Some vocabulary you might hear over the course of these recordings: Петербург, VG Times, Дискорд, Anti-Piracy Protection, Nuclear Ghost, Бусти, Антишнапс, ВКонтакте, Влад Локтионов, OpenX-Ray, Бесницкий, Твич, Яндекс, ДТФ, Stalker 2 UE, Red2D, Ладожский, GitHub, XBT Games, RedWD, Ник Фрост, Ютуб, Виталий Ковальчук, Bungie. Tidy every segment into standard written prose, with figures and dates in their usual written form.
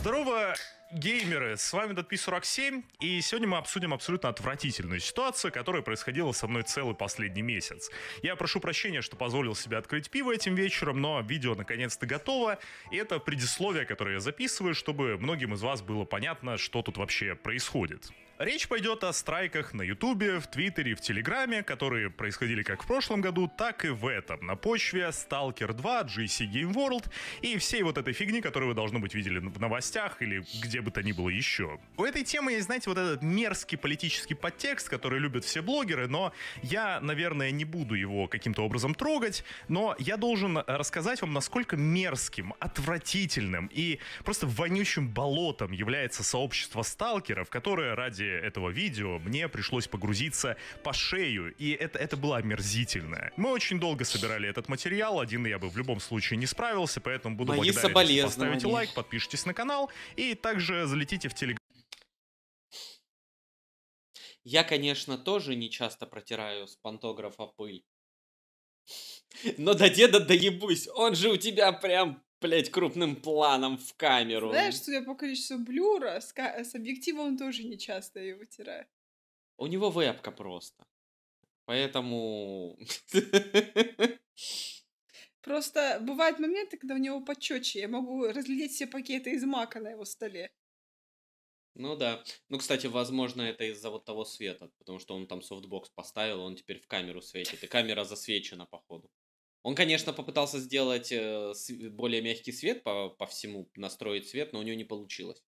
Здорово, геймеры! С вами DeadP47, и сегодня мы обсудим абсолютно отвратительную ситуацию, которая происходила со мной целый последний месяц. Я прошу прощения, что позволил себе открыть пиво этим вечером, но видео наконец-то готово, и это предисловие, которое я записываю, чтобы многим из вас было понятно, что тут вообще происходит. Речь пойдет о страйках на Ютубе, в Твиттере, в Телеграме, которые происходили как в прошлом году, так и в этом, на почве Stalker 2, GSC Game World и всей вот этой фигни, которую вы, должно быть, видели в новостях или где бы то ни было еще. У этой темы есть, знаете, вот этот мерзкий политический подтекст, который любят все блогеры, но я, наверное, не буду его каким-то образом трогать, но я должен рассказать вам, насколько мерзким, отвратительным и просто вонючим болотом является сообщество сталкеров, которое ради этого видео мне пришлось погрузиться по шею, и это было омерзительно. Мы очень долго собирали этот материал, один я бы в любом случае не справился, поэтому буду благодарен. Поставите лайк, подпишитесь на канал и также залетите в Телеграм. Я, конечно, тоже не часто протираю с пантографа пыль, но до деда доебусь, он же у тебя прям... Блять, крупным планом в камеру. Знаешь, судя по количеству блюра, с объектива он тоже не часто ее вытирает. У него вебка просто. Поэтому... Просто бывают моменты, когда у него почётче. Я могу разглядеть все пакеты из мака на его столе. Ну да. Ну, кстати, возможно, это из-за вот того света. Потому что он там софтбокс поставил, он теперь в камеру светит. И камера засвечена, походу. Он, конечно, попытался сделать более мягкий свет по всему, настроить свет, но у него не получилось.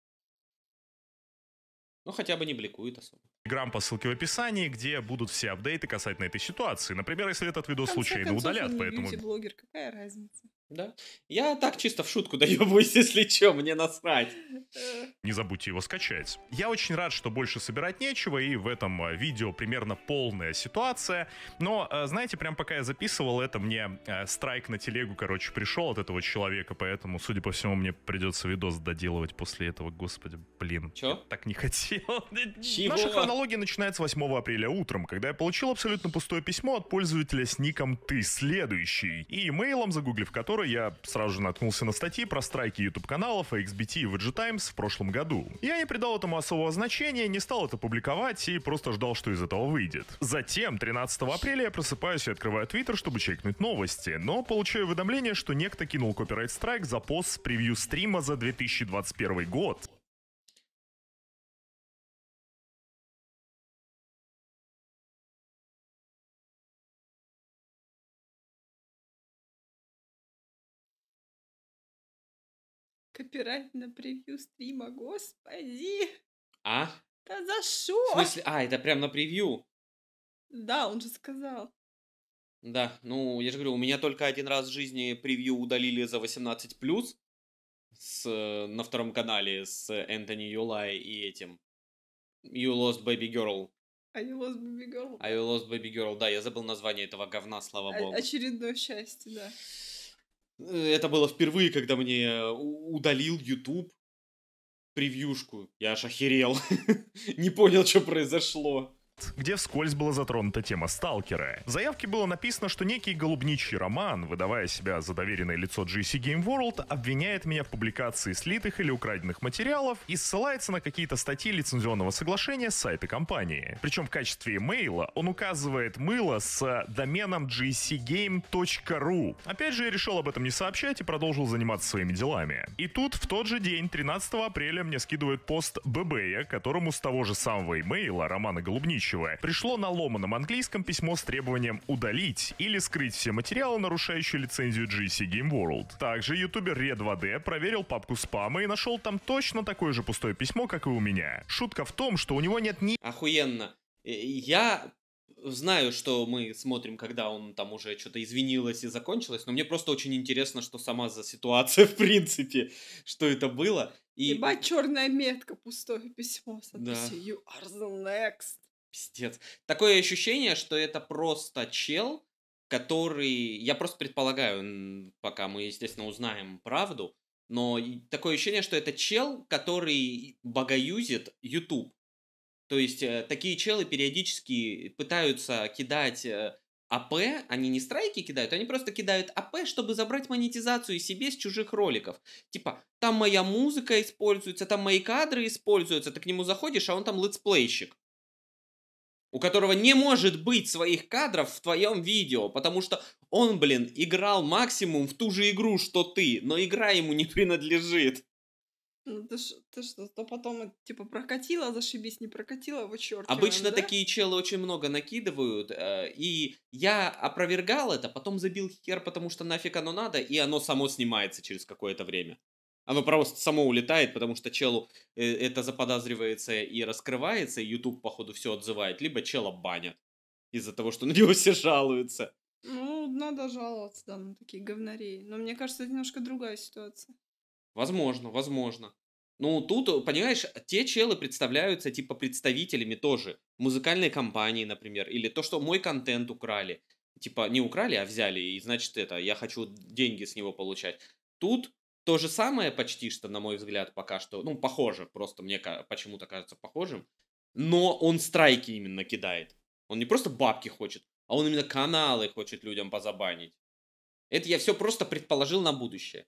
Ну, хотя бы не бликует особо. Телеграм по ссылке в описании, где будут все апдейты касательно этой ситуации. Например, если этот видос случайно удалят, поэтому... Блогер, какая разница? Да. Я так чисто в шутку доебываюсь, если чё, мне насрать. Не забудьте его скачать. Я очень рад, что больше собирать нечего, и в этом видео примерно полная ситуация. Но, знаете, прям пока я записывал это, мне страйк на телегу, короче, пришел от этого человека, поэтому, судя по всему, мне придется видос доделывать после этого. Господи, блин. Чё? Я так не хотел. Чего? Наша хронология начинается 8 апреля утром, когда я получил абсолютно пустое письмо от пользователя с ником «Ты следующий» и имейлом, загуглив который, я сразу же наткнулся на статьи про страйки YouTube-каналов XBT и VG Times в прошлом году. Я не придал этому особого значения, не стал это публиковать и просто ждал, что из этого выйдет. Затем, 13 апреля, я просыпаюсь и открываю Twitter, чтобы чекнуть новости, но получаю уведомление, что некто кинул копирайт-страйк за пост с превью стрима за 2021 год. Копирать на превью стрима, господи! А? Да за шо? В смысле? А, это прям на превью? Да, он же сказал. Да, ну, я же говорю, у меня только один раз в жизни превью удалили за 18+, на втором канале с Энтони Юлай и этим. You Lost Baby Girl. А You Lost Baby Girl? А You Lost Baby Girl, да, я забыл название этого говна, слава богу. Очередное счастье, да. Это было впервые, когда мне удалил YouTube превьюшку. Я аж охерел. Не понял, что произошло. Где вскользь была затронута тема Сталкера. В заявке было написано, что некий Голубничий Роман, выдавая себя за доверенное лицо GSC Game World, обвиняет меня в публикации слитых или украденных материалов и ссылается на какие-то статьи лицензионного соглашения с сайта компании. Причем в качестве имейла он указывает мыло с доменом gscgame.ru. Опять же, я решил об этом не сообщать и продолжил заниматься своими делами. И тут, в тот же день, 13 апреля, мне скидывают пост ББя, которому с того же самого имейла Романа Голубничий пришло на ломаном английском письмо с требованием удалить или скрыть все материалы, нарушающие лицензию GSC Game World. Также ютубер Red2D проверил папку спама и нашел там точно такое же пустое письмо, как и у меня. Шутка в том, что у него нет ни... Охуенно. Я знаю, что мы смотрим, когда он там уже что-то извинилось и закончилось, но мне просто очень интересно, что сама за ситуация, в принципе, что это было. И... Ебать, черная метка, пустое письмо. Да. You are the next. Пиздец. Такое ощущение, что это просто чел, который... Я просто предполагаю, пока мы, естественно, узнаем правду, но такое ощущение, что это чел, который багаюзит YouTube. То есть такие челы периодически пытаются кидать АП, они не страйки кидают, они просто кидают АП, чтобы забрать монетизацию себе с чужих роликов. Типа, там моя музыка используется, там мои кадры используются, ты к нему заходишь, а он там летсплейщик, у которого не может быть своих кадров в твоем видео, потому что он, блин, играл максимум в ту же игру, что ты, но игра ему не принадлежит. Ну ты что, то потом типа прокатила, зашибись, не прокатила, его черт. Обычно такие челы очень много накидывают, и я опровергал это, потом забил хер, потому что нафиг оно надо, и оно само снимается через какое-то время. Оно просто само улетает, потому что челу это заподозривается и раскрывается, и YouTube, походу, все отзывает, либо чела банят из-за того, что на него все жалуются. Ну, надо жаловаться, да, на такие говнарей. Но мне кажется, это немножко другая ситуация. Возможно, возможно. Ну, тут, понимаешь, те челы представляются типа представителями тоже. Музыкальной компании, например, или то, что мой контент украли. Типа не украли, а взяли, и значит это, я хочу деньги с него получать. Тут то же самое почти что, на мой взгляд, пока что. Ну, похоже, просто мне почему-то кажется похожим. Но он страйки именно кидает. Он не просто бабки хочет, а он именно каналы хочет людям позабанить. Это я все просто предположил на будущее.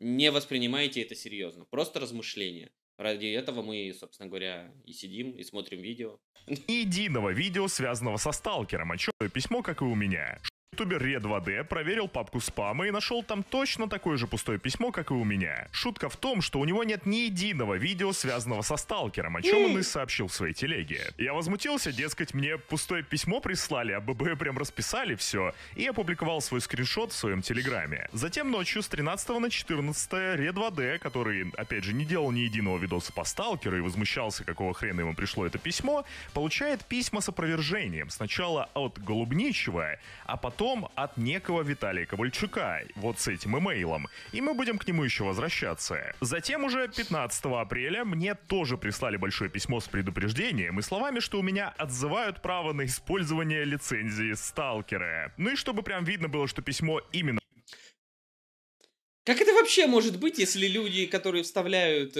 Не воспринимайте это серьезно. Просто размышления. Ради этого мы, собственно говоря, и сидим, и смотрим видео. Ни единого видео, связанного со сталкером. Отчетное письмо, как и у меня. Ютубер Red2D проверил папку спама и нашел там точно такое же пустое письмо, как и у меня. Шутка в том, что у него нет ни единого видео, связанного со сталкером, о чем он и сообщил в своей телеге. Я возмутился, дескать, мне пустое письмо прислали, а ББ прям расписали все, и опубликовал свой скриншот в своем телеграме. Затем ночью с 13 на 14 Red2D, который, опять же, не делал ни единого видоса по сталкеру и возмущался, какого хрена ему пришло это письмо, получает письма с опровержением. Сначала от Голубничего, а потом от некого Виталия Ковальчука, вот с этим имейлом, и мы будем к нему еще возвращаться. Затем уже 15 апреля мне тоже прислали большое письмо с предупреждением и словами, что у меня отзывают право на использование лицензии сталкера. Ну и чтобы прям видно было, что письмо именно... Как это вообще может быть, если люди, которые вставляют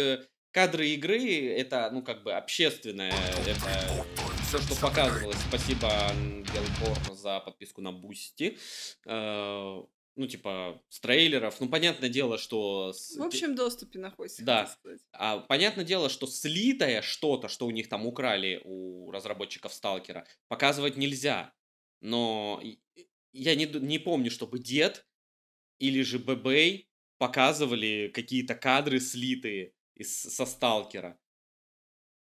кадры игры, это, ну, как бы общественное... Это... Все, что показывалось, спасибо Ангелпорну за подписку на Бусти. Ну, типа, с трейлеров. Ну, понятное дело, что... В общем доступе находится. Да. А, понятное дело, что слитое что-то, что у них там украли у разработчиков Сталкера, показывать нельзя. Но я не помню, чтобы Дед или же Бэбэй показывали какие-то кадры слитые со Сталкера.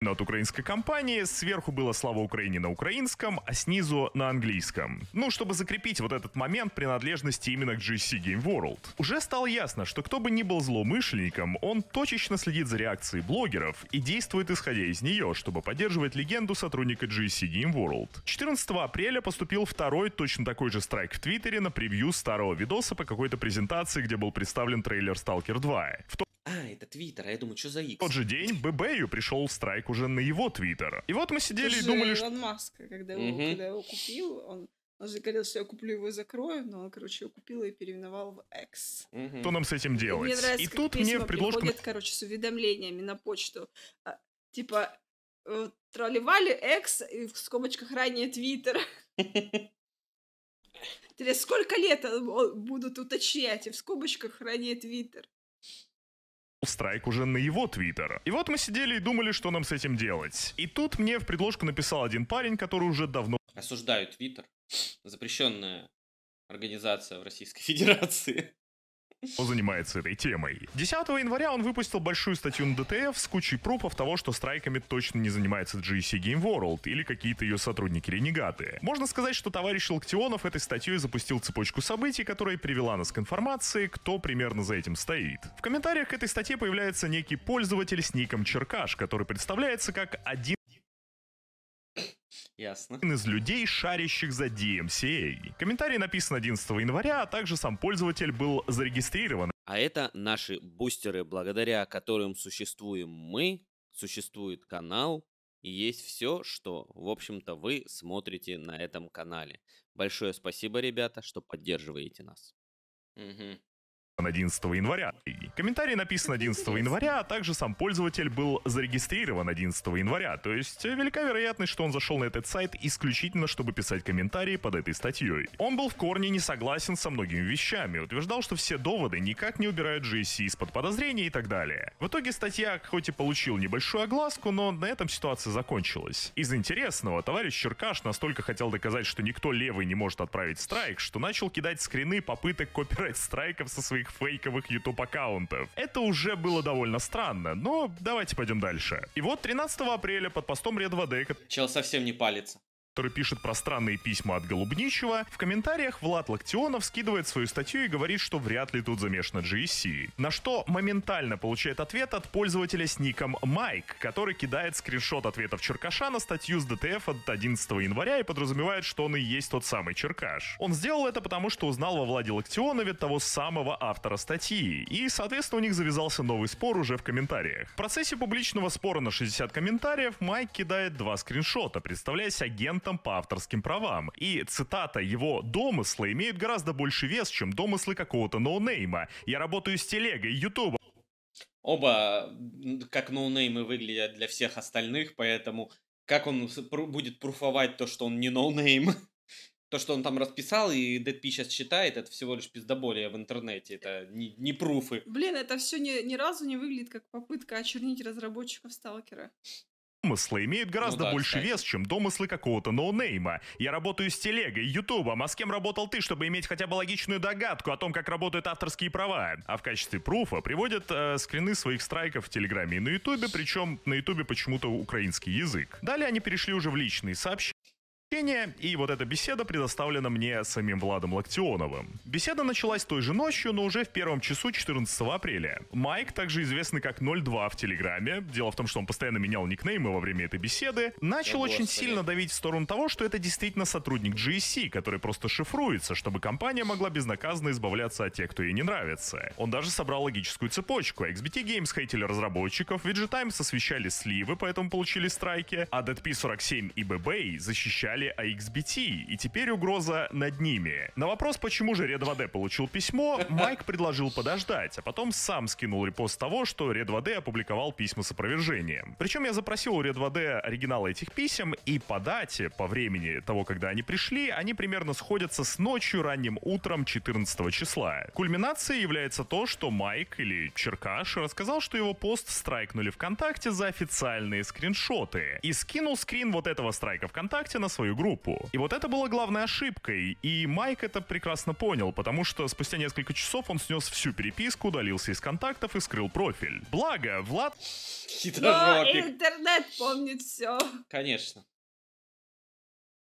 Но от украинской компании сверху было «Слава Украине» на украинском, а снизу на английском. Ну, чтобы закрепить вот этот момент принадлежности именно к GSC Game World. Уже стало ясно, что кто бы ни был злоумышленником, он точечно следит за реакцией блогеров и действует исходя из нее, чтобы поддерживать легенду сотрудника GSC Game World. 14 апреля поступил второй точно такой же страйк в Твиттере на превью старого видоса по какой-то презентации, где был представлен трейлер Stalker 2. А, это Твиттер, а я думаю, что за X? В тот же день ББю пришел страйк уже на его Твиттер. И вот мы сидели и думали, что... Илон Маска, когда его купил, он же говорил, что я куплю его и закрою, но он, короче, его купил и переименовал в X. Что нам с этим делать? Мне нравится, и тут мне в предложку... приходят, короче, с уведомлениями на почту. Типа, тролливали X и в скобочках ранее Твиттер. Сколько лет будут уточнять и в скобочках ранее Твиттер? Страйк уже на его Твиттер. И вот мы сидели и думали, что нам с этим делать. И тут мне в предложку написал один парень, который уже давно... Осуждаю Твиттер. Запрещенная организация в Российской Федерации. Занимается этой темой. 10 января он выпустил большую статью на ДТФ с кучей пруфов того, что страйками точно не занимается GSC Game World или какие-то ее сотрудники-ренегаты. Можно сказать, что товарищ Локтионов этой статьей запустил цепочку событий, которая привела нас к информации, кто примерно за этим стоит. В комментариях к этой статье появляется некий пользователь с ником Черкаш, который представляется как один... Ясно. Из людей, шарящих за DMCA. Комментарий написан 11 января, а также сам пользователь был зарегистрирован. А это наши бустеры, благодаря которым существуем мы, существует канал, и есть все, что, в общем-то, вы смотрите на этом канале. Большое спасибо, ребята, что поддерживаете нас. Угу. 11 января. Комментарий написан 11 января, а также сам пользователь был зарегистрирован 11 января, то есть велика вероятность, что он зашел на этот сайт исключительно, чтобы писать комментарии под этой статьей. Он был в корне не согласен со многими вещами, утверждал, что все доводы никак не убирают GSC из-под подозрения и так далее. В итоге статья хоть и получила небольшую огласку, но на этом ситуация закончилась. Из интересного, товарищ Черкаш настолько хотел доказать, что никто левый не может отправить страйк, что начал кидать скрины попыток копирайт-страйков со своих фейковых YouTube-аккаунтов. Это уже было довольно странно, но давайте пойдем дальше. И вот 13 апреля под постом RedWD... Чел совсем не палится. Который пишет про странные письма от Голубничего, в комментариях Влад Локтионов скидывает свою статью и говорит, что вряд ли тут замешано GSC. На что моментально получает ответ от пользователя с ником Майк, который кидает скриншот ответов Черкаша на статью с ДТФ от 11 января и подразумевает, что он и есть тот самый Черкаш. Он сделал это потому, что узнал во Владе Локтионове того самого автора статьи, и, соответственно, у них завязался новый спор уже в комментариях. В процессе публичного спора на 60 комментариев Майк кидает два скриншота, представляясь агентом по авторским правам. И, цитата, его домыслы имеют гораздо больше вес, чем домыслы какого-то ноунейма. Я работаю с телегой, ютубом. Оба как ноунеймы выглядят для всех остальных, поэтому как он будет пруфовать то, что он не ноунейм? То, что он там расписал, и DeadP сейчас читает, это всего лишь пиздоболие в интернете, это не пруфы. Блин, это все ни разу не выглядит как попытка очернить разработчиков Сталкера. Домыслы имеют гораздо больше вес, чем домыслы какого-то ноунейма. Я работаю с телегой, ютубом, а с кем работал ты, чтобы иметь хотя бы логичную догадку о том, как работают авторские права? А в качестве пруфа приводят скрины своих страйков в Телеграме и на ютубе, причем на ютубе почему-то украинский язык. Далее они перешли уже в личные сообщения. И вот эта беседа предоставлена мне самим Владом Локтионовым. Беседа началась той же ночью, но уже в первом часу 14 апреля. Майк, также известный как 02 в Телеграме, дело в том, что он постоянно менял никнеймы во время этой беседы, начал очень сильно давить в сторону того, что это действительно сотрудник GSC, который просто шифруется, чтобы компания могла безнаказанно избавляться от тех, кто ей не нравится. Он даже собрал логическую цепочку. XBT Games хейтили разработчиков, VG Times освещали сливы, поэтому получили страйки, а DeadP47 и BB защищали о XBT, и теперь угроза над ними. На вопрос, почему же Red2D получил письмо, Майк предложил подождать, а потом сам скинул репост того, что Red2D опубликовал письма с опровержением. Причем я запросил у Red2D оригиналы этих писем, и по дате, по времени того, когда они пришли, они примерно сходятся с ночью, ранним утром 14 числа. Кульминацией является то, что Майк, или Черкаш, рассказал, что его пост страйкнули ВКонтакте за официальные скриншоты, и скинул скрин вот этого страйка ВКонтакте на свою группу. И вот это было главной ошибкой, и Майк это прекрасно понял, потому что спустя несколько часов он снес всю переписку, удалился из контактов и скрыл профиль. Благо, Влад... Но интернет помнит все. Конечно.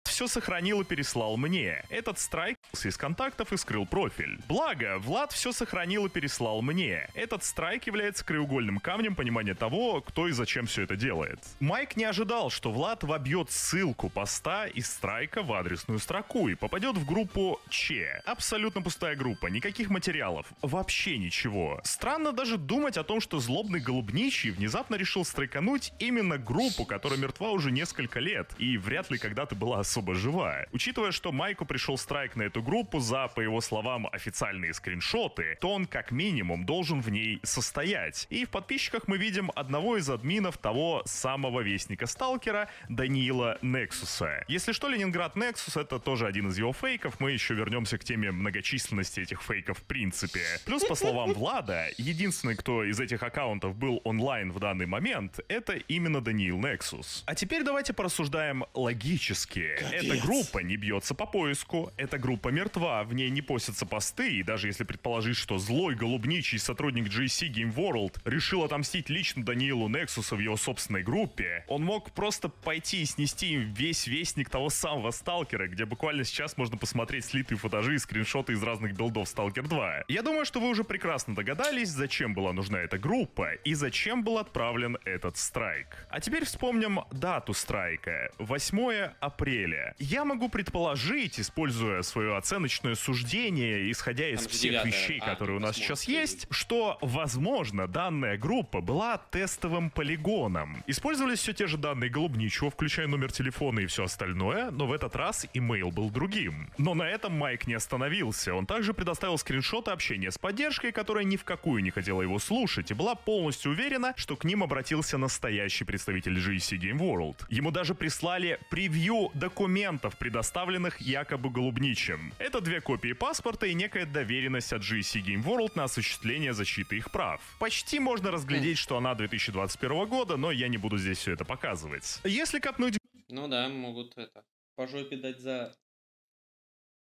Все сохранил и переслал мне. Этот страйк из контактов и скрыл профиль. Благо, Влад все сохранил и переслал мне. Этот страйк является краеугольным камнем понимания того, кто и зачем все это делает. Майк не ожидал, что Влад вобьет ссылку поста из страйка в адресную строку и попадет в группу Че. Абсолютно пустая группа, никаких материалов, вообще ничего. Странно даже думать о том, что злобный Голубничий внезапно решил страйкануть именно группу, которая мертва уже несколько лет и вряд ли когда-то была особо живая. Учитывая, что Майку пришел страйк на эту группу за, по его словам, официальные скриншоты, то он как минимум должен в ней состоять. И в подписчиках мы видим одного из админов того самого вестника Сталкера, Даниила Нексуса. Если что, Ленинград Нексус — это тоже один из его фейков, мы еще вернемся к теме многочисленности этих фейков в принципе. Плюс, по словам Влада, единственный, кто из этих аккаунтов был онлайн в данный момент, это именно Даниил Нексус. А теперь давайте порассуждаем логически. Эта группа не бьется по поиску, эта группа мертва, в ней не постятся посты, и даже если предположить, что злой Голубничий сотрудник GSC Game World решил отомстить лично Даниилу Нексусу в его собственной группе, он мог просто пойти и снести им весь вестник того самого Сталкера, где буквально сейчас можно посмотреть слитые футажи и скриншоты из разных билдов Stalker 2. Я думаю, что вы уже прекрасно догадались, зачем была нужна эта группа и зачем был отправлен этот страйк. А теперь вспомним дату страйка — 8 апреля. далее. Я могу предположить, используя свое оценочное суждение, исходя из всех вещей, которые у нас сейчас есть, что, возможно, данная группа была тестовым полигоном. Использовались все те же данные Голубничего, включая номер телефона и все остальное, но в этот раз имейл был другим. Но на этом Майк не остановился. Он также предоставил скриншоты общения с поддержкой, которая ни в какую не хотела его слушать, и была полностью уверена, что к ним обратился настоящий представитель GSC Game World. Ему даже прислали превью документов, предоставленных якобы Голубничем. Это две копии паспорта и некая доверенность от GSC Game World на осуществление защиты их прав. Почти можно разглядеть, что она 2021 года, но я не буду здесь все это показывать. Если копнуть... Ну да, могут это... по жопе дать за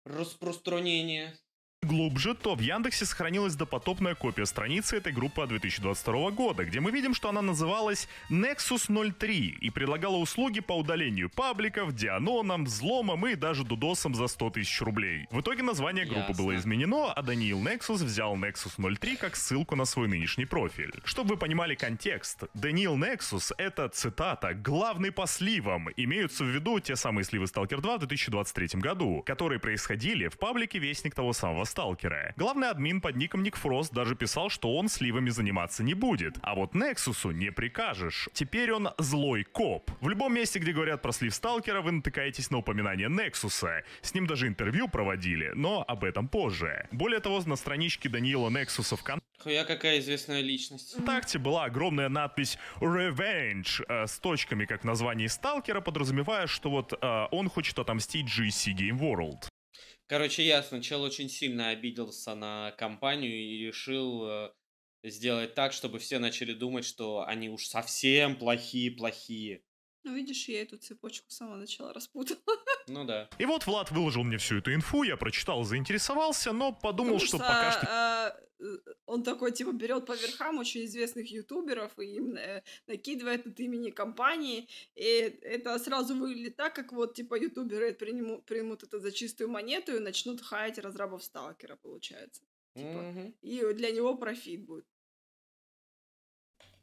распространение... Глубже, то в Яндексе сохранилась допотопная копия страницы этой группы 2022 года, где мы видим, что она называлась Nexus 03 и предлагала услуги по удалению пабликов, дианонам, взломам и даже дудосам за 100 тысяч рублей. В итоге название группы было изменено, а Даниил Нексус взял Nexus 03 как ссылку на свой нынешний профиль. Чтобы вы понимали контекст, Даниил Нексус — это, цитата, «главный по сливам», имеются в виду те самые сливы Stalker 2 в 2023 году, которые происходили в паблике «Вестник того самого Сталкера». Главный админ под ником Ник Фрост даже писал, что он сливами заниматься не будет, а вот Нексусу не прикажешь. Теперь он злой коп. В любом месте, где говорят про слив Сталкера, вы натыкаетесь на упоминание Нексуса. С ним даже интервью проводили, но об этом позже. Более того, на страничке Даниила Нексуса ВКонтакте Хуя какая известная личность. ВКонтакте была огромная надпись «Revenge» с точками, как в названии Сталкера, подразумевая, что вот он хочет отомстить GSC Game World. Короче, ясно, чел очень сильно обиделся на компанию и решил сделать так, чтобы все начали думать, что они уж совсем плохие-плохие. Ну, видишь, я эту цепочку с самого начала распутала. Ну да. И вот Влад выложил мне всю эту инфу, я прочитал, заинтересовался, но подумал, ну, что пока что... Он такой, типа, берет по верхам очень известных ютуберов и им накидывает от имени компании. И это сразу выглядит так, как вот, типа, ютуберы примут это за чистую монету и начнут хаять разрабов Сталкера, получается. Типа, и для него профит будет.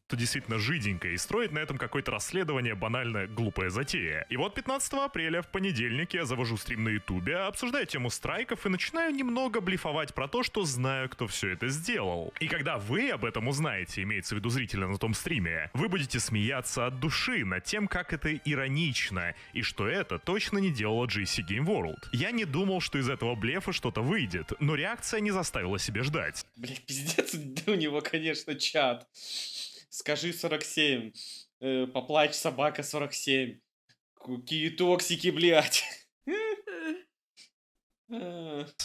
Это действительно жиденько, и строит на этом какое-то расследование, банально глупая затея. И вот 15 апреля в понедельник я завожу стрим на ютубе, обсуждаю тему страйков и начинаю немного блефовать про то, что знаю, кто все это сделал. И когда вы об этом узнаете, имеется в виду зрителя на том стриме, вы будете смеяться от души над тем, как это иронично, и что это точно не делало GSC Game World. Я не думал, что из этого блефа что-то выйдет, но реакция не заставила себя ждать. Блин, пиздец, да у него, конечно, чат. Скажи 47, поплачь, собака 47, какие токсики, блядь.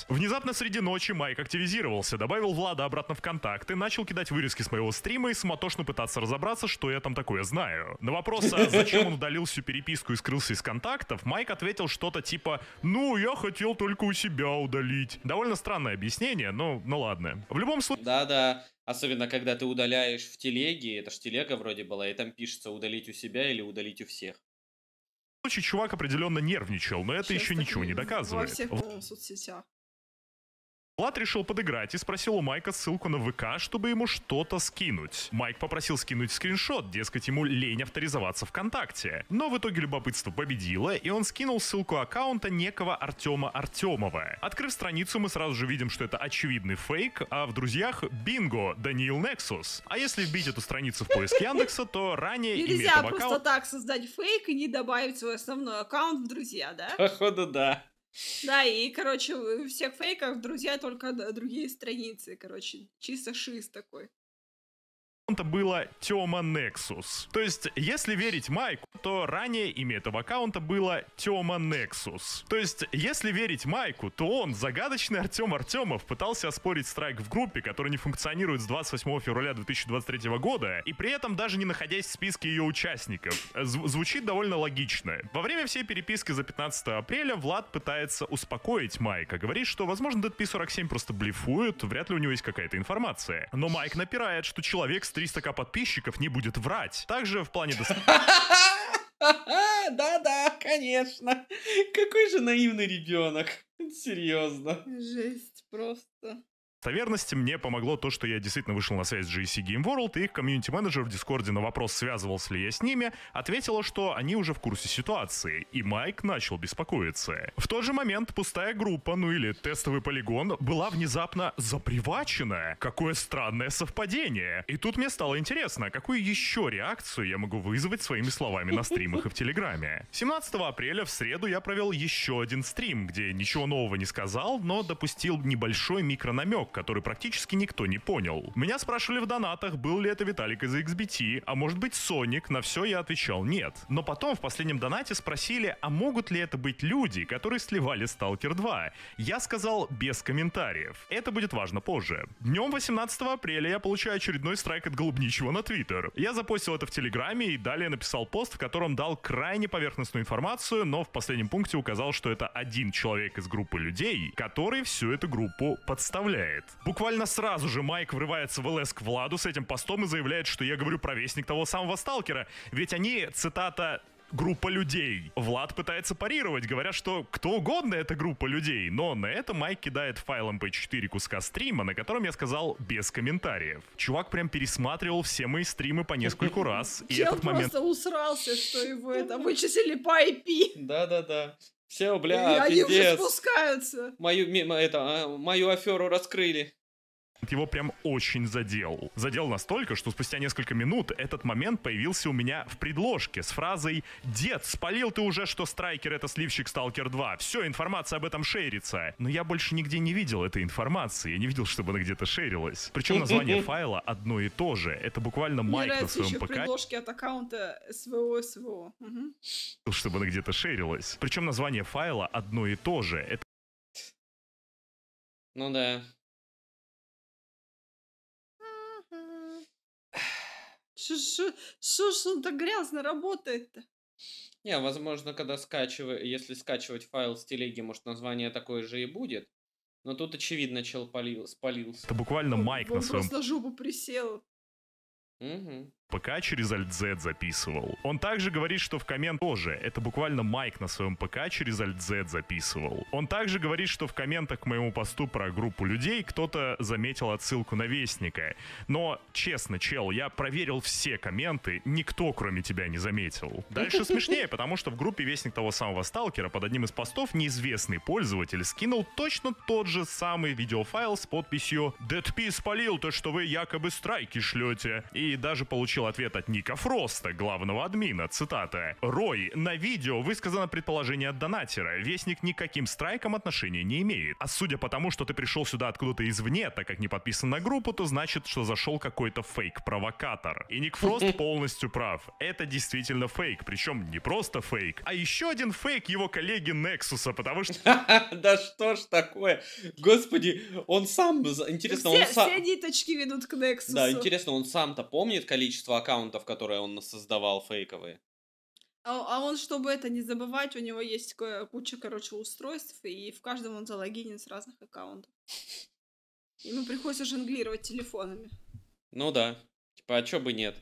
Внезапно среди ночи Майк активизировался, добавил Влада обратно в контакты, начал кидать вырезки с моего стрима и суматошно пытаться разобраться, что я там такое знаю. На вопрос, а зачем он удалил всю переписку и скрылся из контактов, Майк ответил что-то типа «Ну, я хотел только у себя удалить». Довольно странное объяснение, но ну ладно. В любом случае... Да-да, особенно когда ты удаляешь в телеге, это ж телега вроде была, и там пишется «удалить у себя» или «удалить у всех». Чувак определенно нервничал, но это сейчас еще ничего не доказывает. Во всех соцсетях. Влад решил подыграть и спросил у Майка ссылку на ВК, чтобы ему что-то скинуть. Майк попросил скинуть скриншот, дескать, ему лень авторизоваться ВКонтакте. Но в итоге любопытство победило, и он скинул ссылку аккаунта некого Артема Артемова. Открыв страницу, мы сразу же видим, что это очевидный фейк, а в друзьях бинго, Даниил Нексус. А если вбить эту страницу в поиск Яндекса, то ранее имеет аккаунт... Нельзя просто так создать фейк и не добавить свой основной аккаунт в друзья, да? Походу, да. Да, и, короче, у всех фейков друзья только другие страницы, короче, чисто шиз такой. Было Тёма Нексус. То есть, если верить Майку, то ранее имя этого аккаунта было Тёма Нексус. То есть, если верить Майку, то он, загадочный Артём Артёмов, пытался оспорить страйк в группе, которая не функционирует с 28 февраля 2023 года, и при этом даже не находясь в списке ее участников. Звучит довольно логично. Во время всей переписки за 15 апреля Влад пытается успокоить Майка, говорит, что, возможно, DeadP47 просто блефует, вряд ли у него есть какая-то информация. Но Майк напирает, что человек с 300 000 подписчиков не будет врать. Также в плане... Да-да, конечно. Какой же наивный ребенок. Серьезно. Жесть просто. Достоверности мне помогло то, что я действительно вышел на связь с GSC Game World, и их комьюнити-менеджер в Дискорде на вопрос, связывался ли я с ними, ответила, что они уже в курсе ситуации, и Майк начал беспокоиться. В тот же момент пустая группа, ну или тестовый полигон, была внезапно запривачена. Какое странное совпадение. И тут мне стало интересно, какую еще реакцию я могу вызвать своими словами на стримах и в Телеграме. 17 апреля в среду я провел еще один стрим, где ничего нового не сказал, но допустил небольшой микронамек, который практически никто не понял. Меня спрашивали в донатах, был ли это Виталик из XBT, а может быть Соник, на все я отвечал нет. Но потом в последнем донате спросили, а могут ли это быть люди, которые сливали Stalker 2. Я сказал без комментариев. Это будет важно позже. Днем 18 апреля я получаю очередной страйк от Голубничего на Твиттер. Я запостил это в Телеграме и далее написал пост, в котором дал крайне поверхностную информацию, но в последнем пункте указал, что это один человек из группы людей, который всю эту группу подставляет. Буквально сразу же Майк врывается в ЛС к Владу с этим постом и заявляет, что я говорю провестник того самого Сталкера, ведь они, цитата, группа людей. Влад пытается парировать, говоря, что кто угодно это группа людей, но на это Майк кидает файл mp4 куска стрима, на котором я сказал без комментариев. Чувак прям пересматривал все мои стримы по нескольку раз. И этот момент... просто усрался, что его это вычислили по IP. Да-да-да. Все, бля, пиздец. Они уже спускаются. Мою аферу раскрыли. Его прям очень задел. Задел настолько, что спустя несколько минут этот момент появился у меня в предложке с фразой «Дед, спалил ты уже, что Страйкер — это сливщик Сталкер 2. Все, информация об этом шерится». Но я больше нигде не видел этой информации. Я не видел, чтобы она где-то шерилась. Причем название файла одно и то же. Это буквально Майк на своем ПК. В предложке от аккаунта СВО. Чтобы она где-то шерилась. Причем название файла одно и то же. Это... Ну да. Что ж он так грязно работает-то? Не, возможно, когда если скачивать файл с телеги, может, название такое же и будет. Но тут, очевидно, чел спалился. Это буквально Майк на своем... Он просто жопу присел. Угу. ПК через Alt-Z записывал. Он также говорит, что в коммент тоже. Это буквально Майк на своем ПК через Alt-Z записывал. Он также говорит, что в комментах к моему посту про группу людей кто-то заметил отсылку на Вестника. Но, честно, чел, я проверил все комменты, никто кроме тебя не заметил. Дальше смешнее, потому что в группе Вестник того самого Сталкера под одним из постов неизвестный пользователь скинул точно тот же самый видеофайл с подписью «DeadP спалил то, что вы якобы страйки шлете». И даже получил ответ от Ника Фроста, главного админа, цитата. «Рой, на видео высказано предположение от донатера. Вестник никаким страйкам отношения не имеет. А судя по тому, что ты пришел сюда откуда-то извне, так как не подписан на группу, то значит, что зашел какой-то фейк-провокатор». И Ник Фрост полностью прав. Это действительно фейк. Причем не просто фейк, а еще один фейк его коллеги Нексуса, потому что... Да что ж такое? Господи, он сам... Интересно, он сам... Все ниточки ведут к Нексусу. Да, интересно, он сам-то помнит количество аккаунтов, которые он создавал, фейковые. А он, чтобы это не забывать, у него есть куча, короче, устройств, и в каждом он залогинен с разных аккаунтов. Ему приходится жонглировать телефонами. Ну да. Типа, а чё бы нет?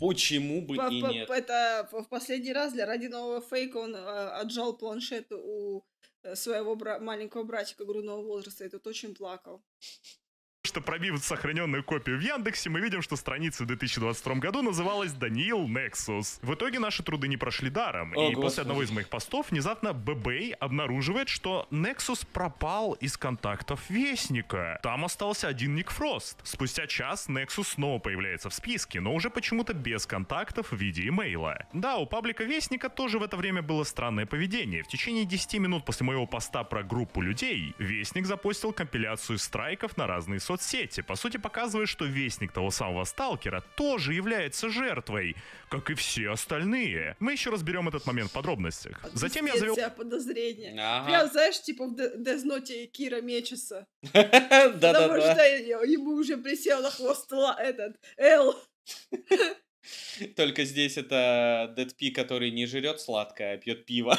Почему бы и нет? Это в последний раз для ради нового фейка он отжал планшет у своего маленького братика грудного возраста, и тут очень плакал. Что пробив сохраненную копию в Яндексе, мы видим, что страница в 2022 году называлась Даниил Нексус. В итоге наши труды не прошли даром. И после одного из моих постов внезапно ББ обнаруживает, что Нексус пропал из контактов Вестника. Там остался один Ник Фрост. Спустя час Нексус снова появляется в списке, но уже почему-то без контактов в виде имейла. Да, у паблика Вестника тоже в это время было странное поведение. В течение 10 минут после моего поста про группу людей Вестник запостил компиляцию страйков на разные соцсети. По сути, показывает, что Вестник того самого Сталкера тоже является жертвой, как и все остальные. Мы еще разберем этот момент в подробностях. Затем я завел... подозрение. Ага. Прям, знаешь, типа в Дезноте Кира мечется. Потому что ему уже присел на хвост этот Эл. Только здесь это DeadP, который не жрет сладкое, а пьет пиво.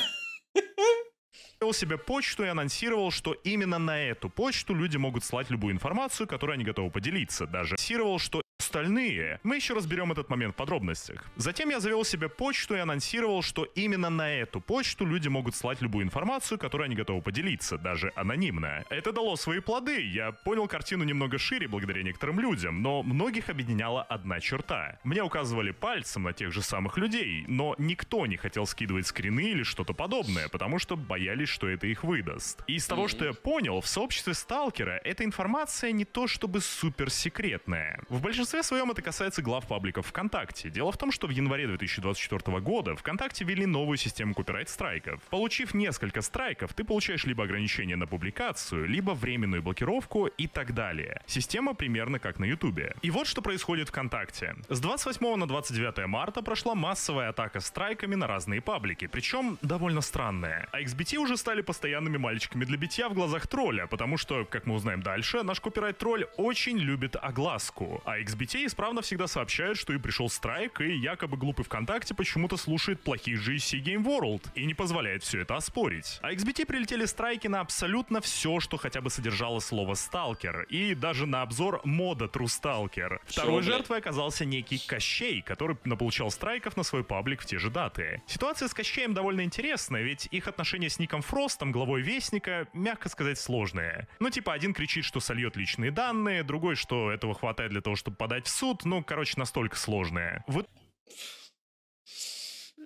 сделал себе почту и анонсировал, что именно на эту почту люди могут слать любую информацию, которой они готовы поделиться. Даже анонсировал, что остальные. Мы еще разберем этот момент в подробностях. Затем я завел себе почту и анонсировал, что именно на эту почту люди могут слать любую информацию, которой они готовы поделиться, даже анонимно. Это дало свои плоды, я понял картину немного шире благодаря некоторым людям, но многих объединяла одна черта. Мне указывали пальцем на тех же самых людей, но никто не хотел скидывать скрины или что-то подобное, потому что боялись, что это их выдаст. И из того, что я понял, в сообществе Сталкера эта информация не то чтобы суперсекретная. В большинстве своем это касается глав пабликов ВКонтакте. Дело в том, что в январе 2024 года ВКонтакте ввели новую систему копирайт-страйков. Получив несколько страйков, ты получаешь либо ограничение на публикацию, либо временную блокировку и так далее. Система примерно как на Ютубе. И вот что происходит ВКонтакте. С 28 на 29 марта прошла массовая атака страйками на разные паблики, причем довольно странная. А XBT уже стали постоянными мальчиками для битья в глазах тролля, потому что, как мы узнаем дальше, наш копирайт-тролль очень любит огласку. А XBT исправно всегда сообщает, что и пришел страйк, и якобы глупый ВКонтакте почему-то слушает плохие GSC Game World и не позволяет все это оспорить. А XBT прилетели страйки на абсолютно все, что хотя бы содержало слово «сталкер», и даже на обзор мода True Stalker. Второй жертвой оказался некий Кощей, который наполучал страйков на свой паблик в те же даты. Ситуация с Кощеем довольно интересная, ведь их отношения с Ником Фростом, главой Вестника, мягко сказать, сложные. Ну типа один кричит, что сольет личные данные, другой, что этого хватает для того, чтобы подать в суд, ну, короче, настолько сложное. Вот.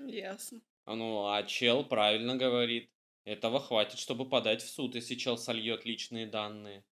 Ясно. Ну, а чел правильно говорит. Этого хватит, чтобы подать в суд, если чел сольет личные данные.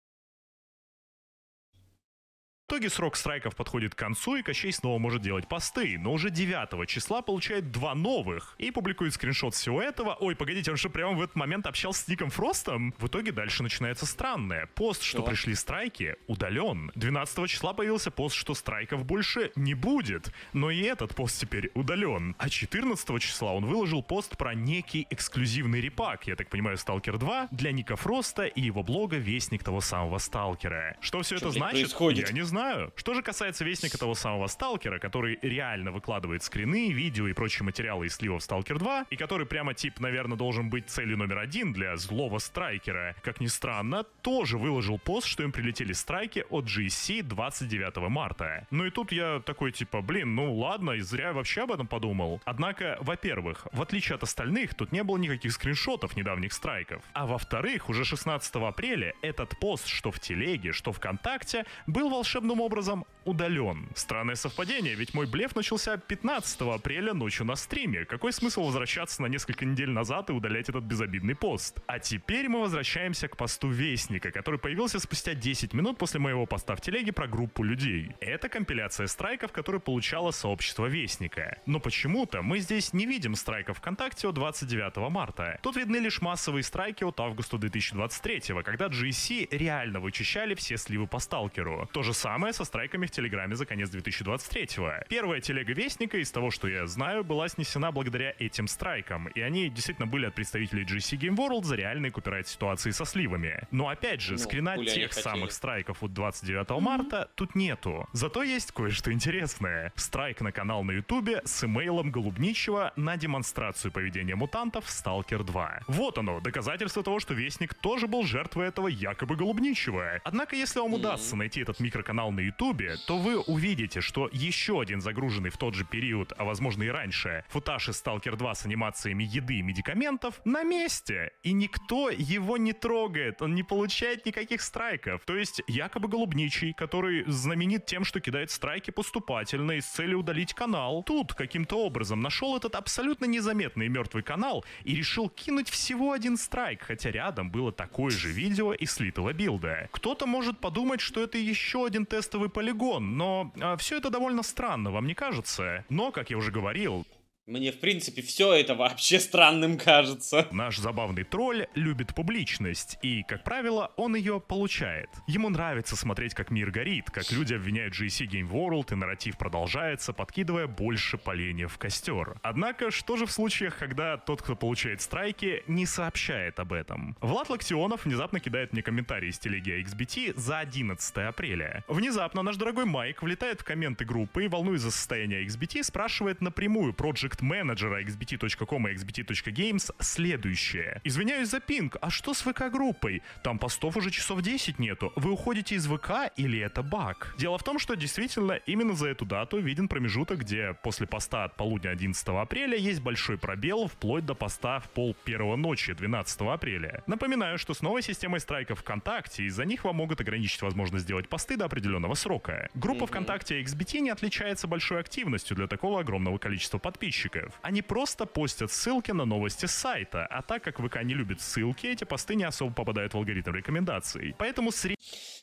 В итоге срок страйков подходит к концу, и Кощей снова может делать посты, но уже 9 числа получает 2 новых и публикует скриншот всего этого. Ой, погодите, он же прямо в этот момент общался с Ником Фростом? В итоге дальше начинается странное. Пост, что пришли страйки, удален. 12 числа появился пост, что страйков больше не будет, но и этот пост теперь удален. А 14 числа он выложил пост про некий эксклюзивный репак, я так понимаю, Stalker 2, для Ника Фроста и его блога «Вестник того самого Сталкера». Что все это значит, происходит? Я не знаю. Что же касается Вестника того самого Сталкера, который реально выкладывает скрины, видео и прочие материалы из сливов Stalker 2, и который прямо тип, наверное, должен быть целью номер один для злого страйкера, как ни странно, тоже выложил пост, что им прилетели страйки от GSC 29 марта. Ну и тут я такой типа, блин, ну ладно, и зря я вообще об этом подумал. Однако, во-первых, в отличие от остальных, тут не было никаких скриншотов недавних страйков. А во-вторых, уже 16 апреля этот пост, что в Телеге, что ВКонтакте, был волшебным образом удален. Странное совпадение, ведь мой блеф начался 15 апреля ночью на стриме. Какой смысл возвращаться на несколько недель назад и удалять этот безобидный пост? А теперь мы возвращаемся к посту Вестника, который появился спустя 10 минут после моего поста в Телеге про группу людей. Это компиляция страйков, которые получало сообщество Вестника. Но почему-то мы здесь не видим страйков ВКонтакте от 29 марта. Тут видны лишь массовые страйки от августа 2023, когда GSC реально вычищали все сливы по Сталкеру. То же самое со страйками в Телеграме за конец 2023-го. Первая телега Вестника, из того, что я знаю, была снесена благодаря этим страйкам, и они действительно были от представителей GSC Game World за реальные копирайт-ситуации со сливами. Но опять же, скрина тех самых страйков от 29 марта тут нету. Зато есть кое-что интересное. Страйк на канал на Ютубе с имейлом Голубничего на демонстрацию поведения мутантов в Stalker 2. Вот оно, доказательство того, что Вестник тоже был жертвой этого якобы Голубничего. Однако, если вам удастся найти этот микроканал на Ютубе, то вы увидите, что еще один загруженный в тот же период, а возможно и раньше, футаж из Stalker 2 с анимациями еды и медикаментов на месте. И никто его не трогает, он не получает никаких страйков. То есть якобы Голубничий, который знаменит тем, что кидает страйки поступательно и с целью удалить канал, тут каким-то образом нашел этот абсолютно незаметный мертвый канал и решил кинуть всего один страйк, хотя рядом было такое же видео и слитого билда. Кто-то может подумать, что это еще один тестовый полигон, но все это довольно странно, вам не кажется? Но, как я уже говорил... Мне, в принципе, все это вообще странным кажется. Наш забавный тролль любит публичность, и, как правило, он ее получает. Ему нравится смотреть, как мир горит, как люди обвиняют GSC Game World, и нарратив продолжается, подкидывая больше поленья в костер. Однако, что же в случаях, когда тот, кто получает страйки, не сообщает об этом? Влад Локтионов внезапно кидает мне комментарий из телеги XBT за 11 апреля. Внезапно наш дорогой Майк влетает в комменты группы и, волнуясь за состояние XBT, спрашивает напрямую Project проект-менеджера XBT.com и XBT.games следующее. «Извиняюсь за пинг, а что с ВК-группой? Там постов уже часов 10 нету. Вы уходите из ВК или это баг?» Дело в том, что действительно именно за эту дату виден промежуток, где после поста от полудня 11 апреля есть большой пробел вплоть до поста в пол первого ночи 12 апреля. Напоминаю, что с новой системой страйков ВКонтакте из-за них вам могут ограничить возможность делать посты до определенного срока. Группа ВКонтакте XBT не отличается большой активностью для такого огромного количества подписчиков. Они просто постят ссылки на новости с сайта, а так как ВК не любит ссылки, эти посты не особо попадают в алгоритм рекомендаций. Поэтому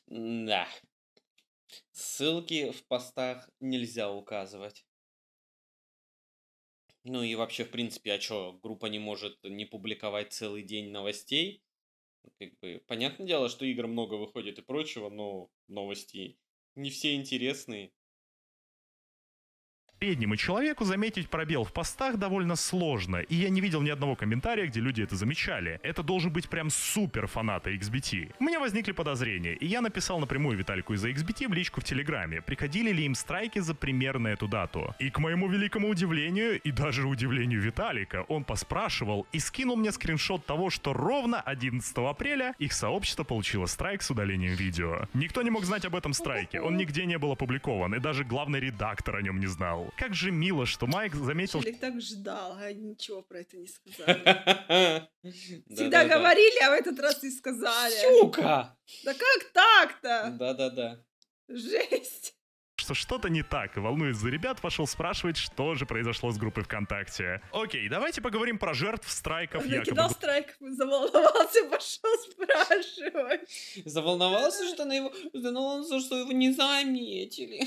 да. Ссылки в постах нельзя указывать. Ну и вообще, в принципе, а что, группа не может не публиковать целый день новостей? Как бы, понятное дело, что игр много выходит и прочего, но новости не все интересные. Среднему человеку заметить пробел в постах довольно сложно, и я не видел ни одного комментария, где люди это замечали. Это должен быть прям супер фаната XBT. У меня возникли подозрения, и я написал напрямую Виталику из-за XBT в личку в Телеграме, приходили ли им страйки за примерно эту дату. И к моему великому удивлению, и даже удивлению Виталика, он поспрашивал и скинул мне скриншот того, что ровно 11 апреля их сообщество получило страйк с удалением видео. Никто не мог знать об этом страйке, он нигде не был опубликован, и даже главный редактор о нем не знал. Как же мило, что Майк заметил... Человек так ждал, а ничего про это не сказали. Всегда говорили, а в этот раз и сказали. Сука! Да как так-то? Да-да-да. Жесть. Что что-то не так, и волнуясь за ребят, пошел спрашивать, что же произошло с группой ВКонтакте. Окей, давайте поговорим про жертв страйков. Он накидал страйков, заволновался, пошел спрашивать. Заволновался, что на его... Заволновался, что его не заметили.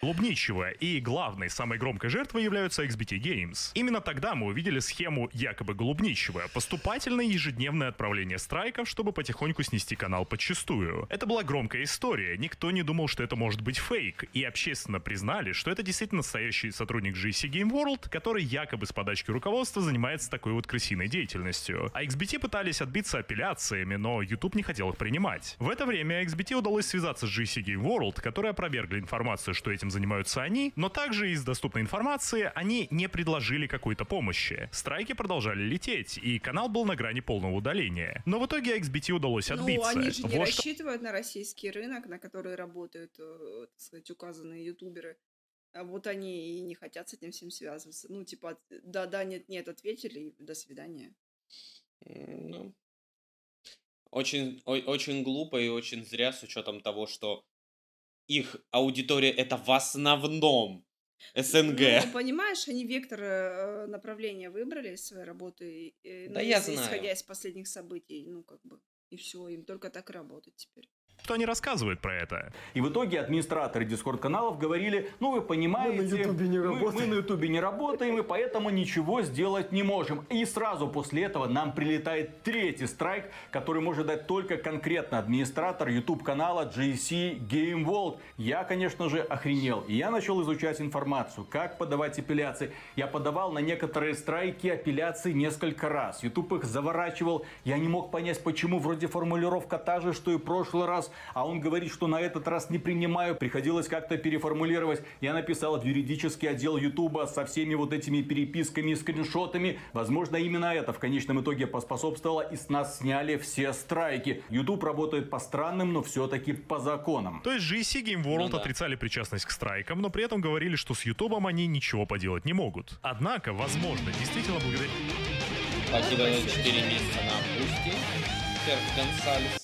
Голубничего и главной, самой громкой жертвой являются XBT Games. Именно тогда мы увидели схему якобы Голубничего, поступательное ежедневное отправление страйков, чтобы потихоньку снести канал подчистую. Это была громкая история, никто не думал, что это может быть фейк, и общественно признали, что это действительно настоящий сотрудник GSC Game World, который якобы с подачки руководства занимается такой вот крысиной деятельностью. А XBT пытались отбиться апелляциями, но YouTube не хотел их принимать. В это время XBT удалось связаться с GSC Game World, которые опровергли информацию, что этим занимаются они, но также из доступной информации они не предложили какой-то помощи. Страйки продолжали лететь, и канал был на грани полного удаления. Но в итоге XBT удалось отбиться. Ну, они же не рассчитывают на российский рынок, на который работают, так сказать, указанные ютуберы. А вот они и не хотят с этим всем связываться. Ну, типа, да-да, нет-нет, ответили, и до свидания. Ну, очень глупо и очень зря, с учетом того, что их аудитория — это в основном СНГ. Ну, понимаешь, они вектор направления выбрали своей работы, да, я знаю, исходя из последних событий, ну как бы, и все, им только так и работать теперь. Что они рассказывают про это. И в итоге администраторы дискорд-каналов говорили: ну вы понимаете, мы на ютубе не работаем, и поэтому ничего сделать не можем. И сразу после этого нам прилетает третий страйк, который может дать только конкретно администратор ютуб-канала GSC Game World. Я, конечно же, охренел. И я начал изучать информацию, как подавать апелляции. Я подавал на некоторые страйки апелляции несколько раз. Ютуб их заворачивал. Я не мог понять, почему вроде формулировка та же, что и в прошлый раз. А он говорит, что на этот раз не принимаю. Приходилось как-то переформулировать. Я написал в юридический отдел Ютуба со всеми вот этими переписками и скриншотами. Возможно, именно это в конечном итоге поспособствовало, и с нас сняли все страйки. Ютуб работает по странным, но все-таки по законам. То есть GSC Game World отрицали причастность к страйкам, но при этом говорили, что с Ютубом они ничего поделать не могут. Однако, возможно, действительно благодаря... Спасибо, 4 месяца на пусте. Серф-консалис.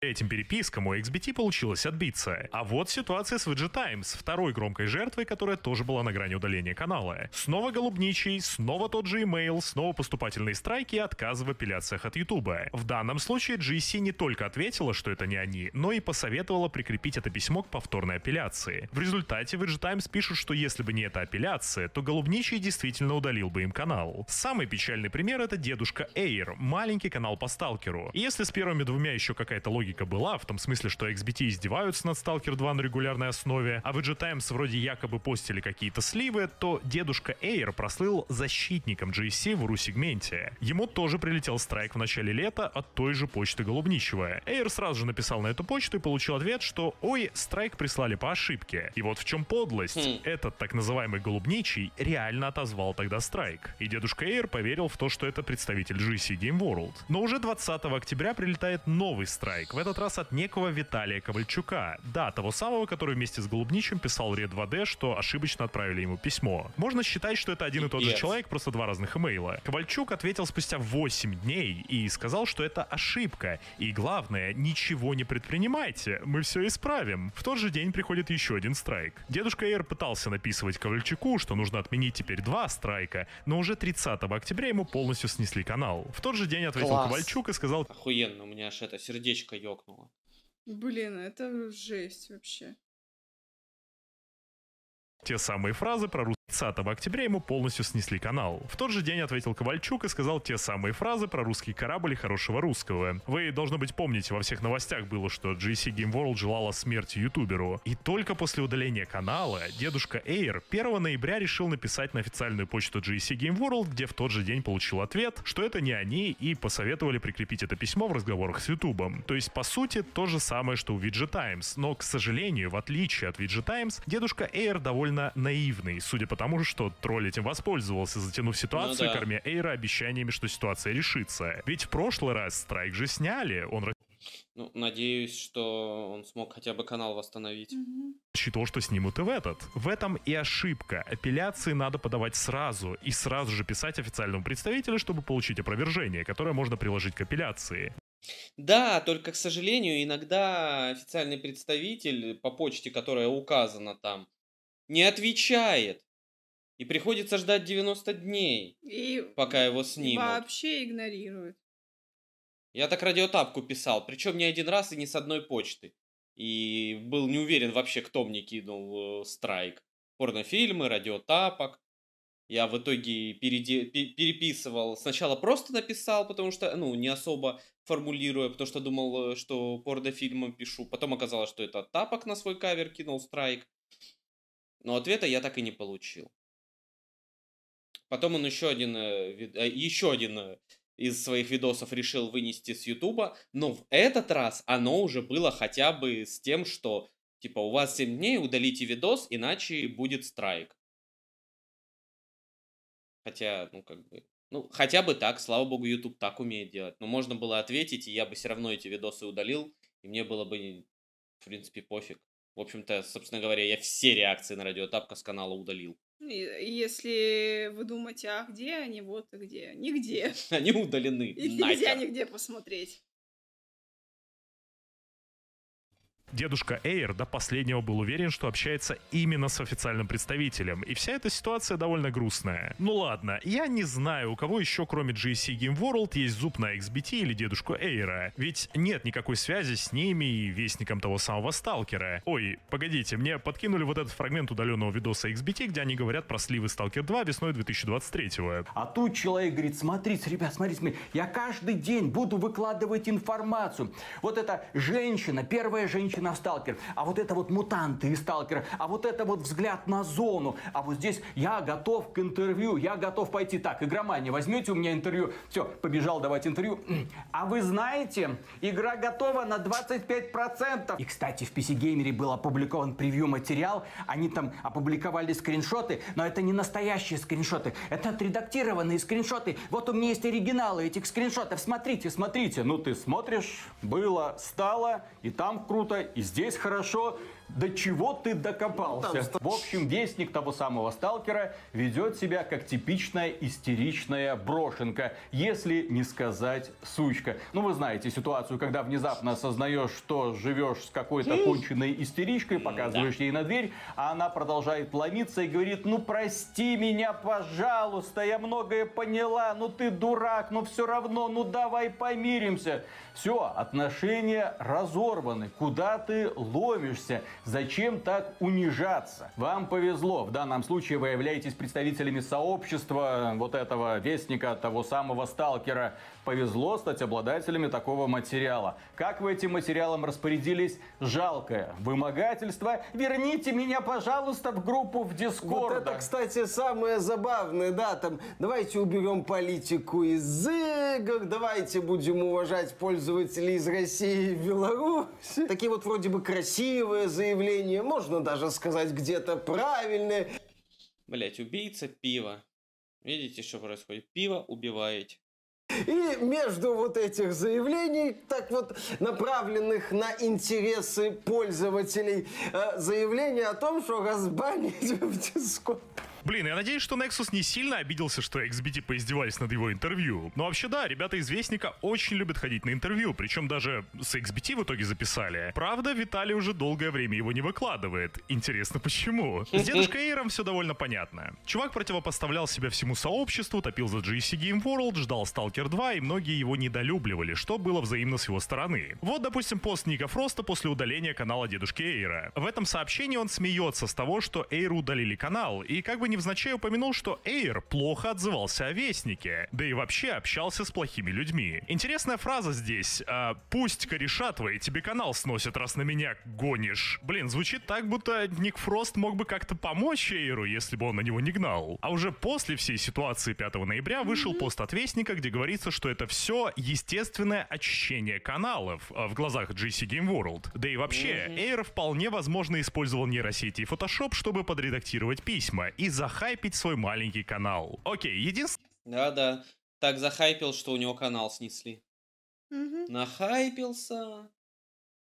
Этим перепискам у XBT получилось отбиться. А вот ситуация с VG Times, второй громкой жертвой, которая тоже была на грани удаления канала. Снова Голубничий, снова тот же имейл, снова поступательные страйки и отказы в апелляциях от Ютуба. В данном случае GSC не только ответила, что это не они, но и посоветовала прикрепить это письмо к повторной апелляции. В результате VG Times пишут, что если бы не эта апелляция, то Голубничий действительно удалил бы им канал. Самый печальный пример — это дедушка Эйр, маленький канал по Сталкеру. И если с первыми двумя еще какая-то логика логика была, в том смысле, что XBT издеваются над Stalker 2 на регулярной основе, а VG Times вроде якобы постили какие-то сливы, то дедушка Эйр прослыл защитником GSC в ру-сегменте. Ему тоже прилетел страйк в начале лета от той же почты Голубничего. Эйр сразу же написал на эту почту и получил ответ, что «Ой, страйк прислали по ошибке». И вот в чем подлость. Этот так называемый Голубничий реально отозвал тогда страйк. И дедушка Эйр поверил в то, что это представитель GSC Game World. Но уже 20 октября прилетает новый страйк, в этот раз от некого Виталия Ковальчука. Да, того самого, который вместе с Голубничим писал Red2D, что ошибочно отправили ему письмо. Можно считать, что это один и тот же человек, просто два разных имейла. Ковальчук ответил спустя 8 дней и сказал, что это ошибка. И главное, ничего не предпринимайте, мы все исправим. В тот же день приходит еще один страйк. Дедушка Эйр пытался написывать Ковальчуку, что нужно отменить теперь два страйка, но уже 30 октября ему полностью снесли канал. В тот же день ответил Ковальчук и сказал: «Охуенно, у меня аж это сердечко ёкнуло». Блин, это жесть вообще. Те самые фразы про русские. 30 октября ему полностью снесли канал. В тот же день ответил Ковальчук и сказал те самые фразы про русский корабль и хорошего русского. Вы, должно быть, помните, во всех новостях было, что GSC Game World желала смерти ютуберу. И только после удаления канала дедушка Эйр 1 ноября решил написать на официальную почту GSC Game World, где в тот же день получил ответ, что это не они, и посоветовали прикрепить это письмо в разговорах с ютубом. То есть, по сути, то же самое, что у VG Times. Но, к сожалению, в отличие от VG Times, дедушка Эйр довольно наивный, судя по тому, что тролль этим воспользовался, затянув ситуацию, кормя Эйра обещаниями, что ситуация решится. Ведь в прошлый раз страйк же сняли, он... Ну, надеюсь, что он смог хотя бы канал восстановить. Считал, что снимут и в этот. В этом и ошибка. Апелляции надо подавать сразу и сразу же писать официальному представителю, чтобы получить опровержение, которое можно приложить к апелляции. Да, только, к сожалению, иногда официальный представитель по почте, которая указана там, не отвечает. И приходится ждать 90 дней, и пока его снимут. Вообще игнорируют. Я так радиотапку писал, причем не один раз и не с одной почты. И был не уверен вообще, кто мне кинул страйк. Порнофильмы, радиотапок. Я в итоге переписывал. Сначала просто написал, потому что, ну, не особо формулируя, потому что думал, что порнофильмом пишу. Потом оказалось, что это тапок на свой кавер кинул страйк. Но ответа я так и не получил. Потом он еще один из своих видосов решил вынести с Ютуба, но в этот раз оно уже было хотя бы с тем, что типа у вас 7 дней, удалите видос, иначе будет страйк. Хотя, ну как бы, ну хотя бы так, слава богу, Ютуб так умеет делать. Но можно было ответить, и я бы все равно эти видосы удалил, и мне было бы, в принципе, пофиг. В общем-то, собственно говоря, я все реакции на радиотапка с канала удалил. Если вы думаете, а где они, вот и где. Нигде. Они удалены. Их нельзя нигде посмотреть. Дедушка Эйр до последнего был уверен, что общается именно с официальным представителем, и вся эта ситуация довольно грустная. Ну ладно, я не знаю, у кого еще, кроме GSC Game World, есть зуб на XBT или дедушку Эйра, ведь нет никакой связи с ними и вестником того самого Сталкера. Ой, погодите, мне подкинули вот этот фрагмент удаленного видоса XBT, где они говорят про сливы Сталкер 2 весной 2023-го. А тут человек говорит: смотрите, ребят, смотрите, я каждый день буду выкладывать информацию. Вот эта женщина, первая женщина на Сталкер, а вот это вот мутанты и Сталкер, а вот это вот взгляд на зону, а вот здесь я готов к интервью, я готов пойти. Так, игромания, возьмете у меня интервью? Все, побежал давать интервью. А вы знаете, игра готова на 25%. И, кстати, в PC Gamer был опубликован превью-материал, они там опубликовали скриншоты, но это не настоящие скриншоты, это отредактированные скриншоты. Вот у меня есть оригиналы этих скриншотов, смотрите, смотрите. Ну ты смотришь, было, стало, и там круто, и здесь хорошо. До чего ты докопался? В общем, вестник того самого Сталкера ведет себя как типичная истеричная брошенка, если не сказать сучка. Ну, вы знаете ситуацию, когда внезапно осознаешь, что живешь с какой-то конченной истеричкой, показываешь ей на дверь, а она продолжает ломиться и говорит: ну, прости меня, пожалуйста, я многое поняла, ну, ты дурак, но все равно, ну, давай помиримся. Все, отношения разорваны, куда ты ломишься? Зачем так унижаться? Вам повезло. В данном случае вы являетесь представителями сообщества вот этого вестника, того самого сталкера. Повезло стать обладателями такого материала. Как вы этим материалом распорядились? Жалкое вымогательство. Верните меня, пожалуйста, в группу в Дискорд. Вот это, кстати, самое забавное, да, там, давайте уберем политику из игр, давайте будем уважать пользователей из России и Беларуси. Такие вот вроде бы красивые заявления, можно даже сказать где-то правильные. Блять, убийца пива. Видите, что происходит? Пиво убивает. И между вот этих заявлений, так вот направленных на интересы пользователей, заявление о том, что разбанить в Дискорд. Блин, я надеюсь, что Nexus не сильно обиделся, что XBT поиздевались над его интервью. Но вообще да, ребята из Вестника очень любят ходить на интервью, причем даже с XBT в итоге записали. Правда, Виталий уже долгое время его не выкладывает. Интересно, почему? С дедушкой Эйром все довольно понятно. Чувак противопоставлял себя всему сообществу, топил за GSC Game World, ждал Stalker 2, и многие его недолюбливали, что было взаимно с его стороны. Вот, допустим, пост Ника Фроста после удаления канала дедушки Эйра. В этом сообщении он смеется с того, что Эйру удалили канал, и как бы не невзначай упомянул, что Эйр плохо отзывался о Вестнике, да и вообще общался с плохими людьми. Интересная фраза здесь. «Пусть кореша твои тебе канал сносят, раз на меня гонишь». Блин, звучит так, будто Ник Фрост мог бы как-то помочь Эйру, если бы он на него не гнал. А уже после всей ситуации 5 ноября вышел пост от Вестника, где говорится, что это все естественное очищение каналов в глазах GSC Game World. Да и вообще, Эйр вполне возможно использовал нейросети и Photoshop, чтобы подредактировать письма и захайпить свой маленький канал. Окей, единственное... Да-да, так захайпил, что у него канал снесли. Нахайпился...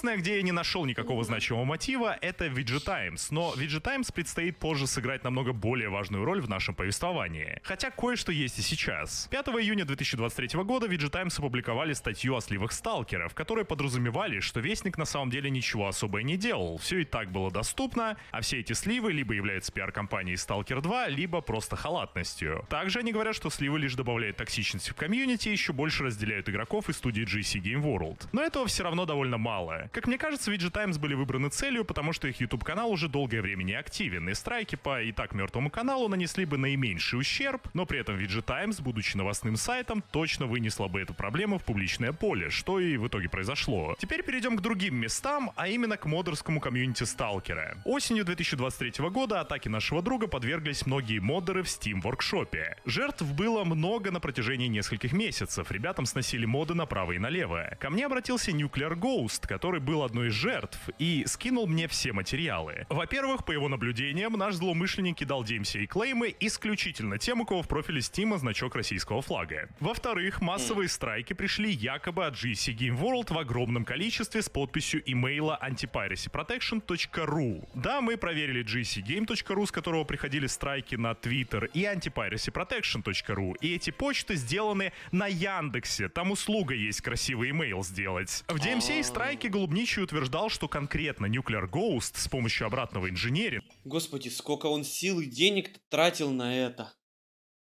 Где я не нашел никакого значимого мотива, это VG Times, но VG Times предстоит позже сыграть намного более важную роль в нашем повествовании. Хотя кое-что есть и сейчас. 5 июня 2023 года VG Times опубликовали статью о сливах сталкеров, которые подразумевали, что Вестник на самом деле ничего особо и не делал, все и так было доступно, а все эти сливы либо являются пиар-компанией Stalker 2, либо просто халатностью. Также они говорят, что сливы лишь добавляют токсичности в комьюнити и еще больше разделяют игроков из студии GSC Game World. Но этого все равно довольно мало. Как мне кажется, VG Times были выбраны целью, потому что их YouTube-канал уже долгое время не активен, и страйки по и так мертвому каналу нанесли бы наименьший ущерб, но при этом VG Times, будучи новостным сайтом, точно вынесла бы эту проблему в публичное поле, что и в итоге произошло. Теперь перейдем к другим местам, а именно к модерскому комьюнити Сталкера. Осенью 2023 года атаки нашего друга подверглись многие модеры в Steam-воркшопе. Жертв было много на протяжении нескольких месяцев, ребятам сносили моды направо и налево. Ко мне обратился Nuclear Ghost, который был одной из жертв и скинул мне все материалы. Во-первых, по его наблюдениям, наш злоумышленник кидал DMCA и клеймы исключительно тем, у кого в профиле Steam значок российского флага. Во-вторых, массовые страйки пришли якобы от GSC Game World в огромном количестве с подписью имейла antipiracyprotection.ru. Да, мы проверили gcgame.ru, с которого приходили страйки на Twitter, и antipiracyprotection.ru, и эти почты сделаны на Яндексе, там услуга есть красивый имейл сделать. В DMCA страйки Голубничий утверждал, что конкретно Nuclear Ghost с помощью обратного инженеринга... Господи, сколько он сил и денег тратил на это.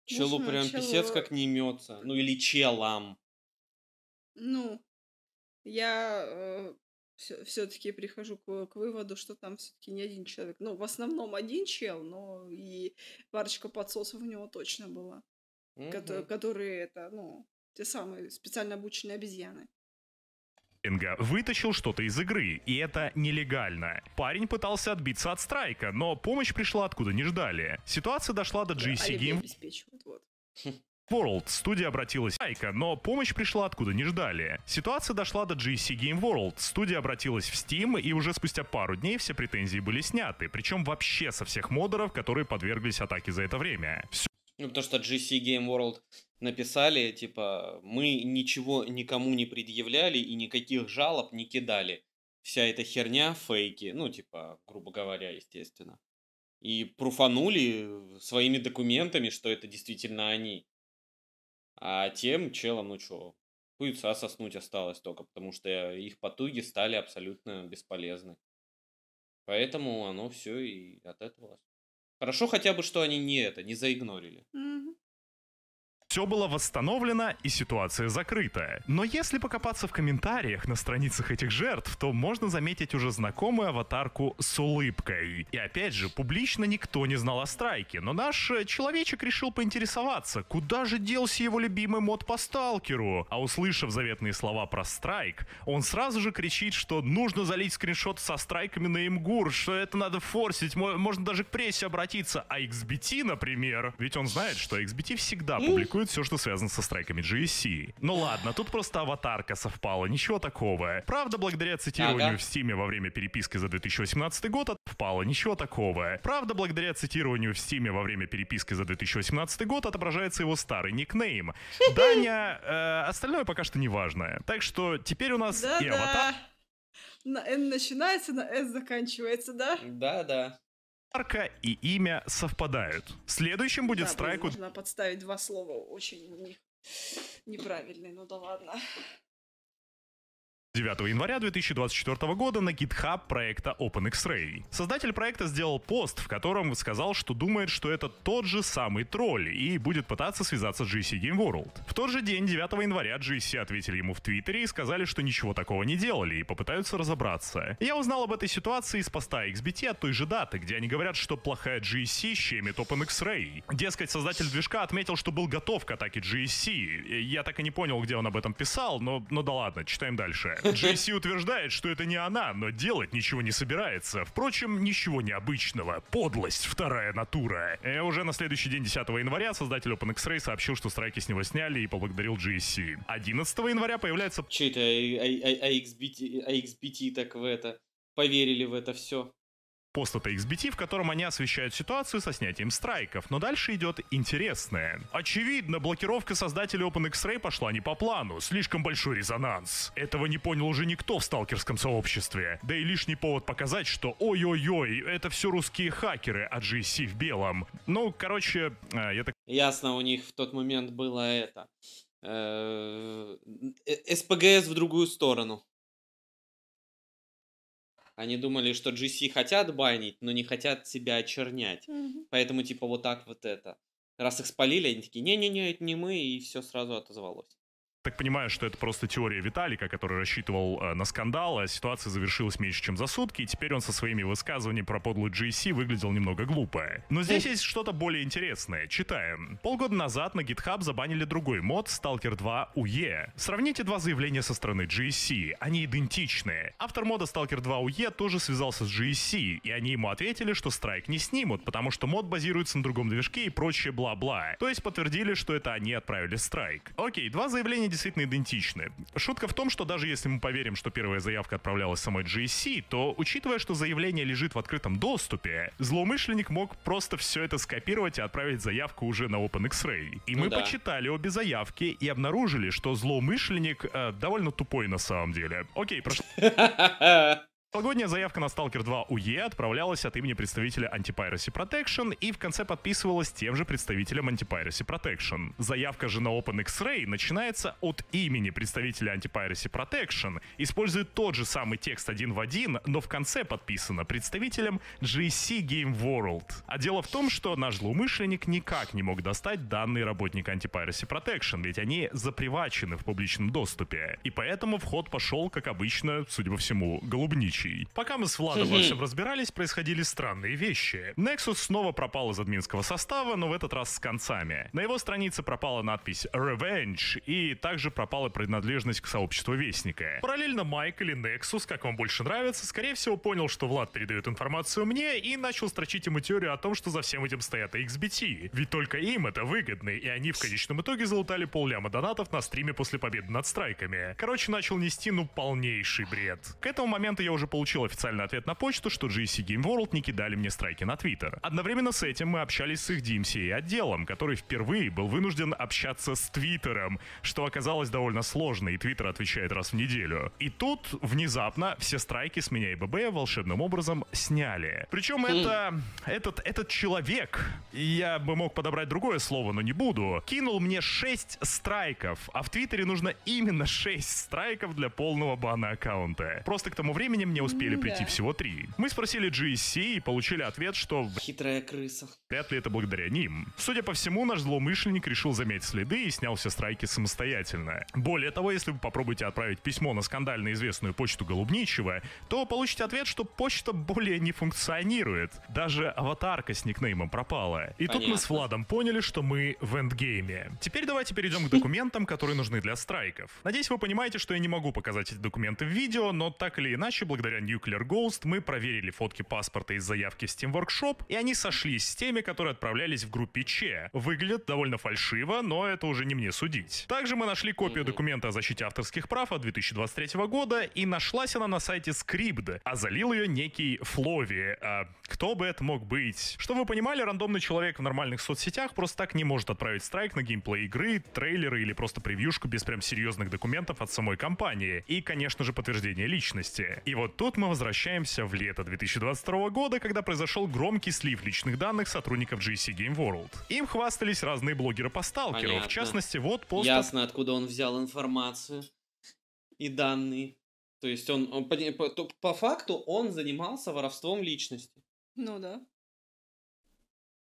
Челу прям писец как не имется. Ну или челам. Ну, я все-таки прихожу к выводу, что там все-таки не один человек. Ну, в основном один чел, но и парочка подсосов у него точно была. Которые это, ну, те самые специально обученные обезьяны. Вытащил что-то из игры, и это нелегально. Парень пытался отбиться от страйка, но помощь пришла откуда не ждали. Ситуация дошла до GSC Game World, студия обратилась к страйка, но помощь пришла откуда не ждали. Ситуация дошла до GSC Game World, студия обратилась в Steam, и уже спустя пару дней все претензии были сняты, причем вообще со всех модеров, которые подверглись атаке за это время. Все... Ну, потому что GSC Game World написали, типа, мы ничего никому не предъявляли и никаких жалоб не кидали. Вся эта херня, фейки, ну, типа, грубо говоря, естественно. И пруфанули своими документами, что это действительно они. А тем челам, ну чё, хуйца соснуть осталось только, потому что их потуги стали абсолютно бесполезны. Поэтому оно все и от этого... Хорошо хотя бы, что они не заигнорили. все было восстановлено и ситуация закрыта. Но если покопаться в комментариях на страницах этих жертв, то можно заметить уже знакомую аватарку с улыбкой. И опять же, публично никто не знал о страйке, но наш человечек решил поинтересоваться, куда же делся его любимый мод по Сталкеру. А услышав заветные слова про страйк, он сразу же кричит, что нужно залить скриншот со страйками на имгур, что это надо форсить, можно даже к прессе обратиться, а XBT, например, ведь он знает, что XBT всегда публикует все, что связано со страйками GSC. Ну ладно, тут просто аватарка совпала, ничего такого. Правда, благодаря цитированию в Стиме во время переписки за 2018 год отпало, ничего такого. Правда, благодаря цитированию в Стиме во время переписки за 2018 год отображается его старый никнейм. Даня, остальное пока что не важно. Так что теперь у нас и аватар. На N начинается, на S заканчивается, да? Да. Марка и имя совпадают. Следующим будет страйку... Можно подставить два слова очень неправильные, ну да ладно. 9 января 2024 года на GitHub проекта OpenX-Ray. Создатель проекта сделал пост, в котором сказал, что думает, что это тот же самый тролль и будет пытаться связаться с GSC Game World. В тот же день, 9 января, GSC ответили ему в Твиттере и сказали, что ничего такого не делали и попытаются разобраться. Я узнал об этой ситуации из поста XBT от той же даты, где они говорят, что плохая GSC щемит OpenX-Ray. Дескать, создатель движка отметил, что был готов к атаке GSC. Я так и не понял, где он об этом писал, но да ладно, читаем дальше. GSC утверждает, что это не она, но делать ничего не собирается. Впрочем, ничего необычного. Подлость — вторая натура. И уже на следующий день, 10 января, создатель OpenX-Ray сообщил, что страйки с него сняли и поблагодарил GSC. 11 января появляется... Че это, XBT так в это... Поверили в это все. Пост от XBT, в котором они освещают ситуацию со снятием страйков, но дальше идет интересное. Очевидно, блокировка создателей OpenX-Ray пошла не по плану, слишком большой резонанс. Этого не понял уже никто в сталкерском сообществе. Да и лишний повод показать, что ой-ой-ой, это все русские хакеры от GSC в белом. Ну, короче, я так... Ясно, у них в тот момент было это... СПГС в другую сторону. Они думали, что GC хотят банить, но не хотят себя очернять. Поэтому, типа, вот так вот это. Раз их спалили, они такие, не-не-не, это не мы, и все сразу отозвалось. Так понимаю, что это просто теория Виталика, который рассчитывал на скандал, а ситуация завершилась меньше, чем за сутки, и теперь он со своими высказываниями про подлую GSC выглядел немного глупо. Но здесь есть что-то более интересное. Читаем. Полгода назад на GitHub забанили другой мод Stalker 2 UE. Сравните два заявления со стороны GSC. Они идентичны. Автор мода Stalker 2 UE тоже связался с GSC, и они ему ответили, что страйк не снимут, потому что мод базируется на другом движке и прочее бла-бла. То есть подтвердили, что это они отправили страйк. Окей, два заявления действительно идентичны. Шутка в том, что даже если мы поверим, что первая заявка отправлялась самой GSC, то, учитывая, что заявление лежит в открытом доступе, злоумышленник мог просто все это скопировать и отправить заявку уже на OpenX-Ray. И мы почитали обе заявки и обнаружили, что злоумышленник довольно тупой на самом деле. Окей, прошло... Прошлогодняя заявка на Stalker 2 UE отправлялась от имени представителя Anti-Piracy Protection и в конце подписывалась тем же представителем Anti-Piracy Protection. Заявка же на OpenX-Ray начинается от имени представителя Anti-Piracy Protection, использует тот же самый текст один в один, но в конце подписано представителем GSC Game World. А дело в том, что наш злоумышленник никак не мог достать данные работника Anti-Piracy Protection, ведь они запривачены в публичном доступе. И поэтому в ход пошел, как обычно, судя по всему, Голубничий. Пока мы с Владом во всем разбирались, происходили странные вещи. Nexus снова пропал из админского состава, но в этот раз с концами. На его странице пропала надпись Revenge, и также пропала принадлежность к сообществу Вестника. Параллельно Майк или Nexus, как вам больше нравится, скорее всего понял, что Влад передает информацию мне, и начал строчить ему теорию о том, что за всем этим стоят XBT. Ведь только им это выгодно, и они в конечном итоге залутали полляма донатов на стриме после победы над страйками. Короче, начал нести, ну, полнейший бред. К этому моменту я уже получил официальный ответ на почту, что GSC Game World не кидали мне страйки на Твиттер. Одновременно с этим мы общались с их DMCA отделом, который впервые был вынужден общаться с Твиттером, что оказалось довольно сложно, и Твиттер отвечает раз в неделю. И тут внезапно все страйки с меня и ББ волшебным образом сняли. Причем этот человек, я бы мог подобрать другое слово, но не буду, кинул мне 6 страйков, а в Твиттере нужно именно 6 страйков для полного бана аккаунта. Просто к тому времени мне не успели прийти, всего 3. Мы спросили GSC и получили ответ, что... Хитрая крыса. Вряд ли это благодаря ним. Судя по всему, наш злоумышленник решил заметить следы и снял все страйки самостоятельно. Более того, если вы попробуете отправить письмо на скандально известную почту Голубничьего, то получите ответ, что почта более не функционирует. Даже аватарка с никнеймом пропала. И понятно. Тут мы с Владом поняли, что мы в эндгейме. Теперь давайте перейдем к документам, которые нужны для страйков. Надеюсь, вы понимаете, что я не могу показать эти документы в видео, но так или иначе, благодаря Nuclear Ghost мы проверили фотки паспорта из заявки в Steam Workshop, и они сошлись с теми, которые отправлялись в группе Че. Выглядят довольно фальшиво, но это уже не мне судить. Также мы нашли копию документа о защите авторских прав от 2023 года, и нашлась она на сайте Scribd, а залил ее некий Флови. А кто бы это мог быть? Чтобы вы понимали, рандомный человек в нормальных соцсетях просто так не может отправить страйк на геймплей игры, трейлеры или просто превьюшку без прям серьезных документов от самой компании. И, конечно же, подтверждение личности. И вот тут мы возвращаемся в лето 2022 года, когда произошел громкий слив личных данных сотрудников GSC Game World. Им хвастались разные блогеры по сталкеру. Понятно. В частности, вот пост... Ясно, откуда он взял информацию и данные. То есть он по факту он занимался воровством личности. Ну да.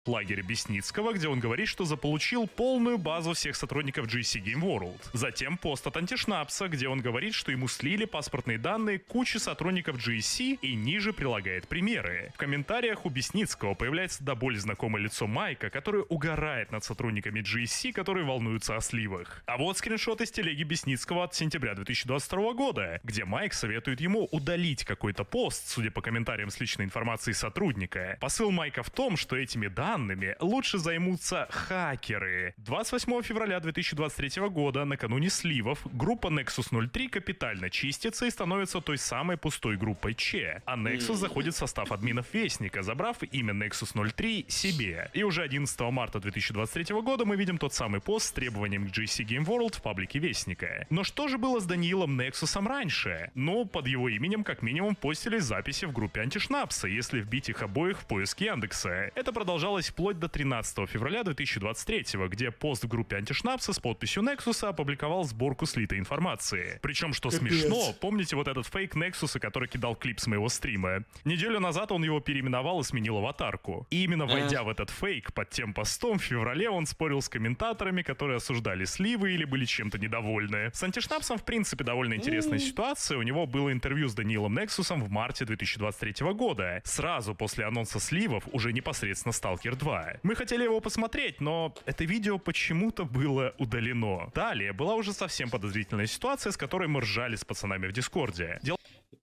Лагеря Бесницкого, где он говорит, что заполучил полную базу всех сотрудников GSC Game World. Затем пост от Антишнапса, где он говорит, что ему слили паспортные данные кучи сотрудников GSC, и ниже прилагает примеры. В комментариях у Бесницкого появляется до боли знакомое лицо Майка, который угорает над сотрудниками GSC, которые волнуются о сливах. А вот скриншот из телеги Бесницкого от сентября 2022 года, где Майк советует ему удалить какой-то пост, судя по комментариям с личной информацией сотрудника. Посыл Майка в том, что этими данными лучше займутся хакеры. 28 февраля 2023 года, накануне сливов, группа Nexus 03 капитально чистится и становится той самой пустой группой Че. А Nexus заходит в состав админов Вестника, забрав имя Nexus 03 себе. И уже 11 марта 2023 года мы видим тот самый пост с требованием к GSC Game World в паблике Вестника. Но что же было с Даниилом Нексусом раньше? Ну, под его именем как минимум постили записи в группе Антишнапса, если вбить их обоих в поиск Яндекса. Это продолжалось вплоть до 13 февраля 2023, где пост в группе Антишнапса с подписью Нексуса опубликовал сборку слитой информации. Причем, что капец. Смешно, помните вот этот фейк Нексуса, который кидал клип с моего стрима? Неделю назад он его переименовал и сменил аватарку. И именно войдя в этот фейк под тем постом в феврале, он спорил с комментаторами, которые осуждали сливы или были чем-то недовольны. С Антишнапсом, в принципе, довольно интересная ситуация. У него было интервью с Даниилом Нексусом в марте 2023 года, сразу после анонса сливов, уже непосредственно Stalker 2. Мы хотели его посмотреть, но это видео почему-то было удалено. Далее была уже совсем подозрительная ситуация, с которой мы ржали с пацанами в Дискорде.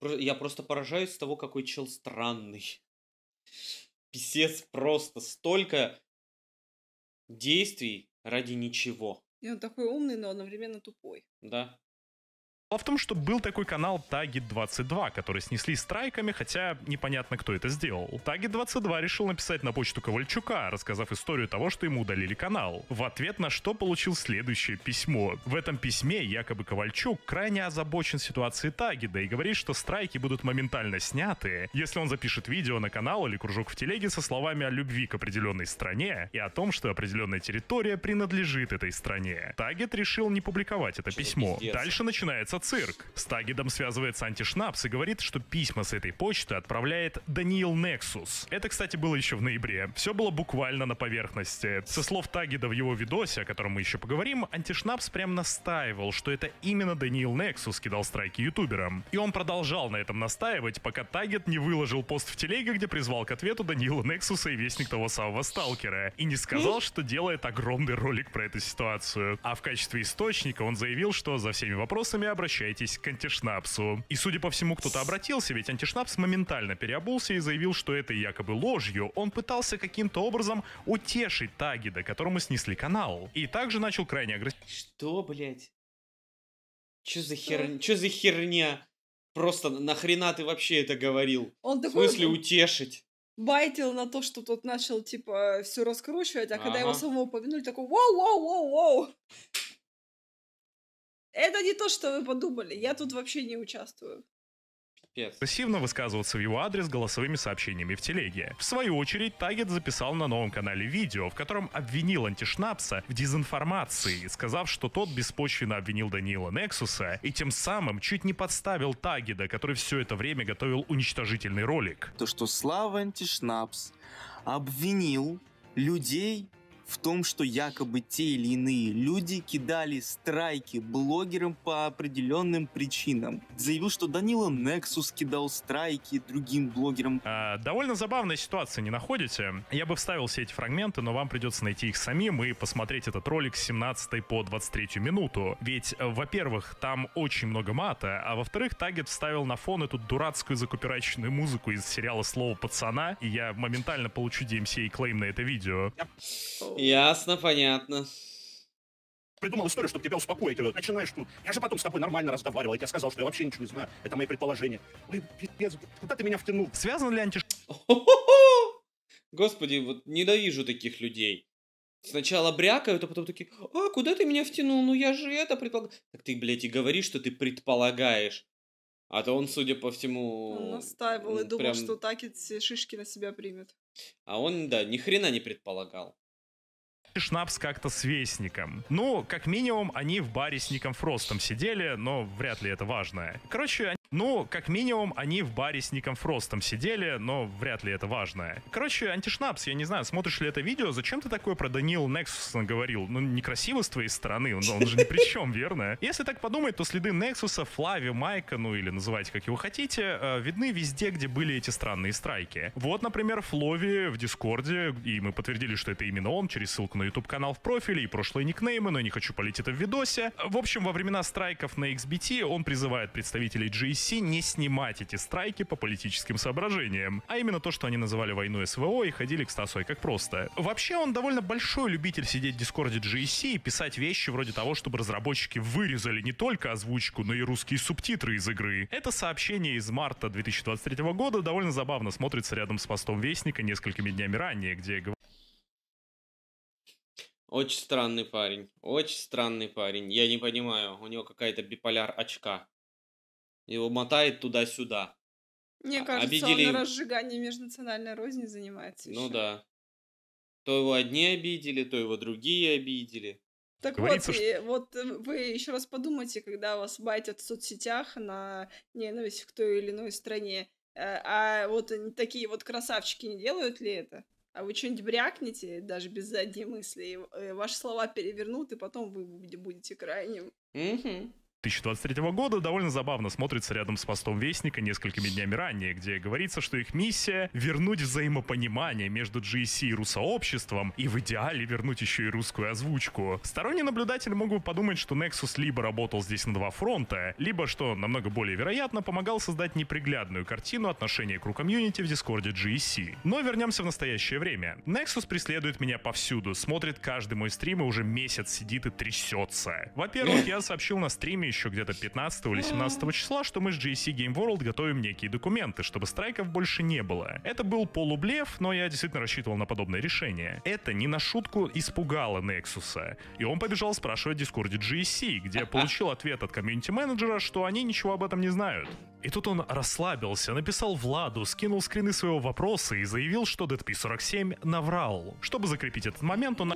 Я просто поражаюсь того, какой чел странный. Писец, просто столько действий ради ничего. И он такой умный, но одновременно тупой. Да. Дело в том, что был такой канал Тагед 22, который снесли страйками, хотя непонятно, кто это сделал. Тагед 22 решил написать на почту Ковальчука, рассказав историю того, что ему удалили канал. В ответ на что получил следующее письмо. В этом письме якобы Ковальчук крайне озабочен ситуацией Тагеда и говорит, что страйки будут моментально сняты, если он запишет видео на канал или кружок в телеге со словами о любви к определенной стране и о том, что определенная территория принадлежит этой стране. Тагед решил не публиковать это письмо. Дальше начинается цирк. С Тагедом связывается Антишнапс и говорит, что письма с этой почты отправляет Даниил Нексус. Это, кстати, было еще в ноябре. Все было буквально на поверхности. Со слов Тагеда в его видосе, о котором мы еще поговорим, Антишнапс прям настаивал, что это именно Даниил Нексус кидал страйки ютуберам. И он продолжал на этом настаивать, пока Тагед не выложил пост в телеге, где призвал к ответу Даниила Нексуса и вестник того самого Сталкера. И не сказал, что делает огромный ролик про эту ситуацию. А в качестве источника он заявил, что за всеми вопросами обращается к Антишнапсу. И судя по всему, кто-то обратился, ведь Антишнапс моментально переобулся и заявил, что это якобы ложью. Он пытался каким-то образом утешить Тагеда, которому снесли канал. И также начал крайне агрессивно. Что, блядь? Чё за херня? Чё за херня? Просто нахрена ты вообще это говорил? Он такой... В смысле утешить? Байтил на то, что тот начал, типа, все раскручивать, а когда его самого упомянули, такой «Воу-воу-воу-воу!» Это не то, что вы подумали. Я тут вообще не участвую. Пипец. Агрессивно высказываться в его адрес голосовыми сообщениями в телеге. В свою очередь, Тагед записал на новом канале видео, в котором обвинил Антишнапса в дезинформации, сказав, что тот беспочвенно обвинил Даниила Нексуса и тем самым чуть не подставил Тагеда, который все это время готовил уничтожительный ролик. То, что Слава Антишнапс обвинил людей в том, что якобы те или иные люди кидали страйки блогерам по определенным причинам. Заявил, что Данила Нексус кидал страйки другим блогерам. Довольно забавная ситуация, не находите? Я бы вставил все эти фрагменты, но вам придется найти их самим и посмотреть этот ролик с 17 по 23 минуту. Ведь, во-первых, там очень много мата, а во-вторых, Тагед вставил на фон эту дурацкую закупирайчную музыку из сериала «Слово пацана», и я моментально получу DMCA клейм на это видео. Ясно, понятно. Придумал историю, чтобы тебя успокоить. Начинаешь тут. Я же потом с тобой нормально разговаривал. Я тебе сказал, что я вообще ничего не знаю. Это мои предположения. Блин, пипец, куда ты меня втянул? Связан ли Господи, вот ненавижу таких людей. Сначала брякают, а потом такие: а, куда ты меня втянул? Ну я же это предполагаю. Так ты, блядь, и говоришь, что ты предполагаешь. А то он, судя по всему... Он настаивал и думал, прям... что Тагед все шишки на себя примет. А он, да, ни хрена не предполагал. Шнапс как-то с Вестником. Ну, как минимум, они в баре с Ником Фростом сидели, но вряд ли это важно. Короче, Антишнапс, я не знаю, смотришь ли это видео, зачем ты такое про Даниила Нексуса говорил? Ну, некрасиво с твоей стороны, он же ни при чем, верно? Если так подумать, то следы Нексуса, Флави, Майка, ну или называйте как его хотите, видны везде, где были эти странные страйки. Вот, например, Флови в Дискорде, и мы подтвердили, что это именно он, через ссылку на YouTube-канал в профиле и прошлые никнеймы, но я не хочу палить это в видосе. В общем, во времена страйков на XBT он призывает представителей GSC не снимать эти страйки по политическим соображениям, а именно то, что они называли войну СВО и ходили к Стасой как просто. Вообще, он довольно большой любитель сидеть в Дискорде GSC и писать вещи вроде того, чтобы разработчики вырезали не только озвучку, но и русские субтитры из игры. Это сообщение из марта 2023 года довольно забавно смотрится рядом с постом Вестника несколькими днями ранее, где говорится: очень странный парень, очень странный парень. Я не понимаю, у него какая-то биполяр очка. Его мотает туда-сюда. Мне кажется, он разжиганием межнациональной розни занимается. Ну еще. Да. То его одни обидели, то его другие обидели. Так говорится, вот, что... вот вы еще раз подумайте, когда вас байтят в соцсетях на ненависть к той или иной стране. А вот такие вот красавчики не делают ли это? А вы что-нибудь брякнете, даже без задней мысли, и ваши слова перевернут, и потом вы будете крайним. 2023 года довольно забавно смотрится рядом с постом Вестника несколькими днями ранее, где говорится, что их миссия — вернуть взаимопонимание между GSC и русообществом, и в идеале вернуть еще и русскую озвучку. Сторонний наблюдатель мог бы подумать, что Nexus либо работал здесь на два фронта, либо, что намного более вероятно, помогал создать неприглядную картину отношения к ру-комьюнити в Дискорде GSC. Но вернемся в настоящее время. Nexus преследует меня повсюду, смотрит каждый мой стрим и уже месяц сидит и трясется. Во-первых, я сообщил на стриме еще где-то 15 или 17 числа, что мы с GSC Game World готовим некие документы, чтобы страйков больше не было. Это был полублеф, но я действительно рассчитывал на подобное решение. Это не на шутку испугало Нексуса, и он побежал спрашивать в Дискорде GSC, где получил ответ от комьюнити-менеджера, что они ничего об этом не знают. И тут он расслабился, написал Владу, скинул скрины своего вопроса и заявил, что DeadP47 наврал. Чтобы закрепить этот момент, он...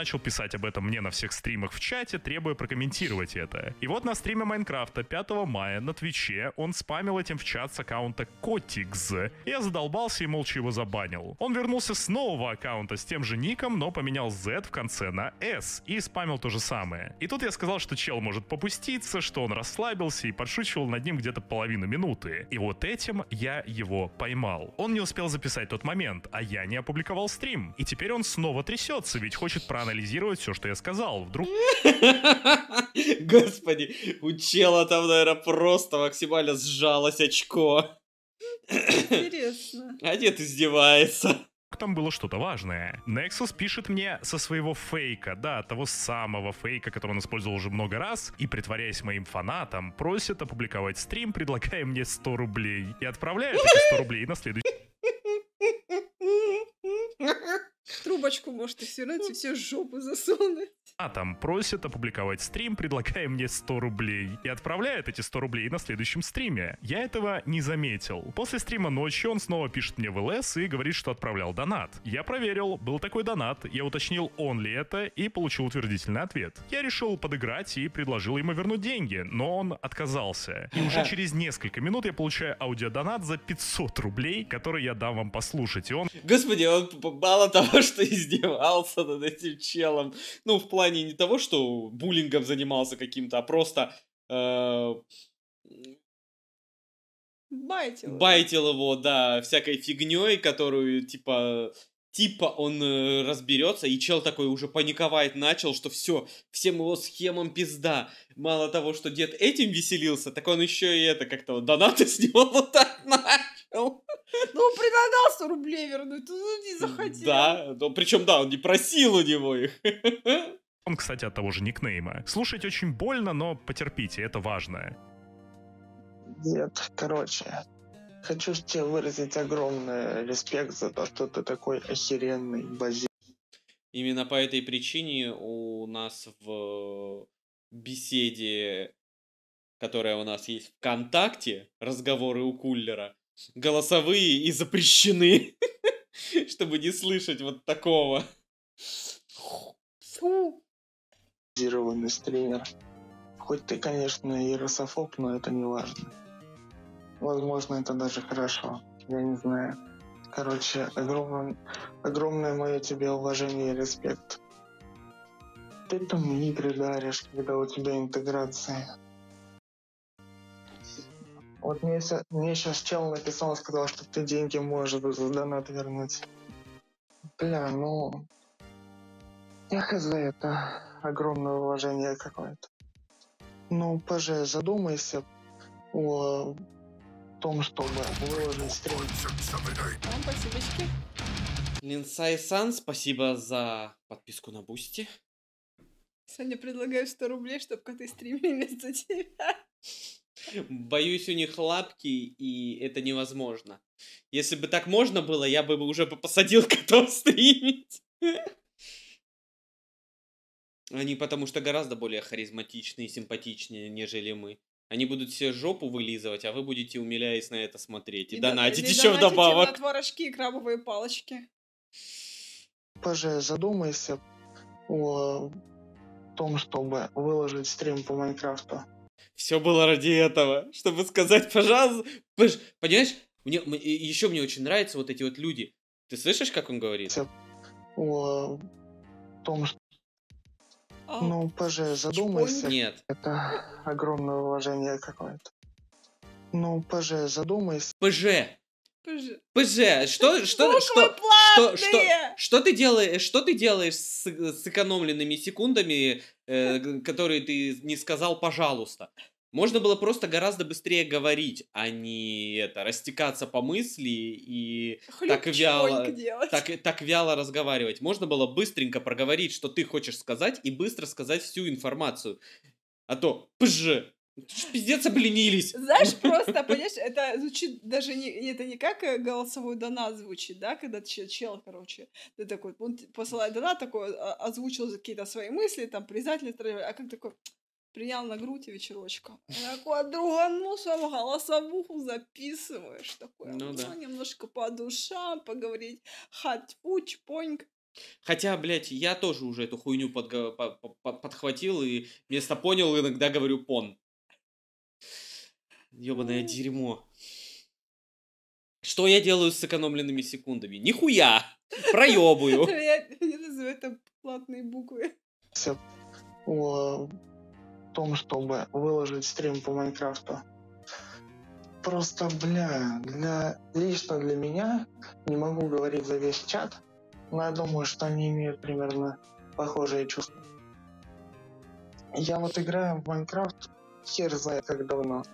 начал писать об этом мне на всех стримах в чате, требуя прокомментировать это. И вот на стриме Майнкрафта 5 мая на Твиче он спамил этим в чат с аккаунта Котикс. Я задолбался и молча его забанил. Он вернулся с нового аккаунта с тем же ником, но поменял Z в конце на S и спамил то же самое. И тут я сказал, что чел может попуститься, что он расслабился, и подшучивал над ним где-то половину минуты. И вот этим я его поймал. Он не успел записать тот момент, а я не опубликовал стрим. И теперь он снова трясется, ведь хочет проанализировать все, что я сказал, вдруг... Господи, у чела там, наверное, просто максимально сжалось очко. Интересно. А дед издевается. Там было что-то важное. Nexus пишет мне со своего фейка, да, того самого фейка, который он использовал уже много раз, и, притворяясь моим фанатом, просит опубликовать стрим, предлагая мне 100 рублей. И отправляет эти 100 рублей на следующий... Трубочку может и свернуть и все жопу засунуть. там просит опубликовать стрим, предлагая мне 100 рублей. И отправляет эти 100 рублей на следующем стриме. Я этого не заметил. После стрима ночью он снова пишет мне в ЛС и говорит, что отправлял донат. Я проверил, был такой донат, я уточнил, он ли это, и получил утвердительный ответ. Я решил подыграть и предложил ему вернуть деньги, но он отказался. И уже через несколько минут я получаю аудиодонат за 500 рублей, который я дам вам послушать. И он... Господи, он мало того, что издевался над этим челом, ну, в плане не того, что буллингом занимался каким-то, а просто байтил его, да, всякой фигней, которую, типа он разберется, и чел такой уже паниковать начал, что все, всем его схемам пизда. Мало того, что дед этим веселился, так он еще и это как-то донаты с него лутать начал. Ну, предлагал 100 рублей вернуть, он не захотел. Да, причем, да, он не просил у него их. Он, кстати, от того же никнейма. Слушать очень больно, но потерпите, это важно. Дед, короче, хочу тебе выразить огромный респект за то, что ты такой охеренный базир. Именно по этой причине у нас в беседе, которая у нас есть в ВКонтакте, разговоры у кулера, голосовые и запрещены, чтобы не слышать вот такого. Зированный стример. Хоть ты, конечно, иерософоб, но это не важно. Возможно, это даже хорошо. Я не знаю. Короче, огромное мое тебе уважение и респект. Ты там игры даришь, когда у тебя интеграция. Вот мне сейчас чел написал, сказал, что ты деньги можешь за донат вернуть. Бля, ну... Я хз, это огромное уважение какое-то. Ну, пожалуй, задумайся о том, чтобы выложить стрим. Вам спасибочки. Линсай-сан, спасибо за подписку на Бусти. Саня, предлагаю 100 рублей, чтобы коты стримили вместо тебя. Боюсь, у них лапки, и это невозможно. Если бы так можно было, я бы уже посадил котов стримить. Они потому что гораздо более харизматичные и симпатичнее, нежели мы. Они будут себе жопу вылизывать, а вы будете, умиляясь, на это смотреть. И донатить еще вдобавок. И на творожки и крабовые палочки. Пожалуйста, задумайся о том, чтобы выложить стрим по Майнкрафту. Все было ради этого. Чтобы сказать, пожалуйста... Понимаешь, еще мне очень нравятся вот эти вот люди. Ты слышишь, как он говорит? О том, что... Ну, пожалуй, задумайся. Нет. Это огромное уважение какое-то. Ну, пожалуй, задумайся. ПЖ. Что ты делаешь с экономленными секундами, которые ты не сказал, пожалуйста? Можно было просто гораздо быстрее говорить, а не это, растекаться по мысли и так вяло разговаривать. Можно было быстренько проговорить, что ты хочешь сказать, и быстро сказать всю информацию. А то пж, пиздец, обленились. Знаешь, просто, понимаешь, это звучит даже не как голосовой донат звучит, да, когда чел, короче, ты такой, он посылает донат, такой, озвучил какие-то свои мысли, там, признательность, а как такой... Принял на грудь вечерочком. Такой друганусом голосовуху записываешь. Такое, ну, да. Немножко по душам поговорить. Хатьфу, чпоньк. Хотя, блядь, я тоже уже эту хуйню подхватил и вместо понял, иногда говорю пон. Ёбаное дерьмо. Что я делаю с сэкономленными секундами? Нихуя! Проёбую! Я называю это платные буквы. В том, чтобы выложить стрим по Майнкрафту. Просто, бля, лично для меня, не могу говорить за весь чат, но я думаю, что они имеют примерно похожие чувства. Я вот играю в Майнкрафт хер знает как давно.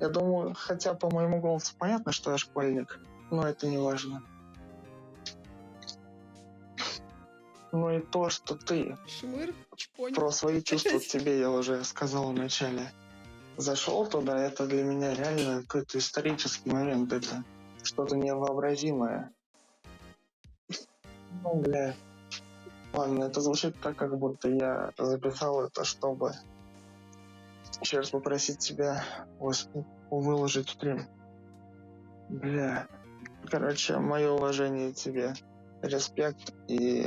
Я думаю, хотя по моему голосу понятно, что я школьник, но это не важно. Ну и то, что ты Шмыр, про свои чувства к тебе я уже сказал в начале. Зашел туда, это для меня реально какой-то исторический момент, это что-то невообразимое. Ну, бля, Ладно, это звучит так, как будто я записал это, чтобы еще раз попросить тебя выложить стрим. Бля. Короче, мое уважение тебе. Респект и...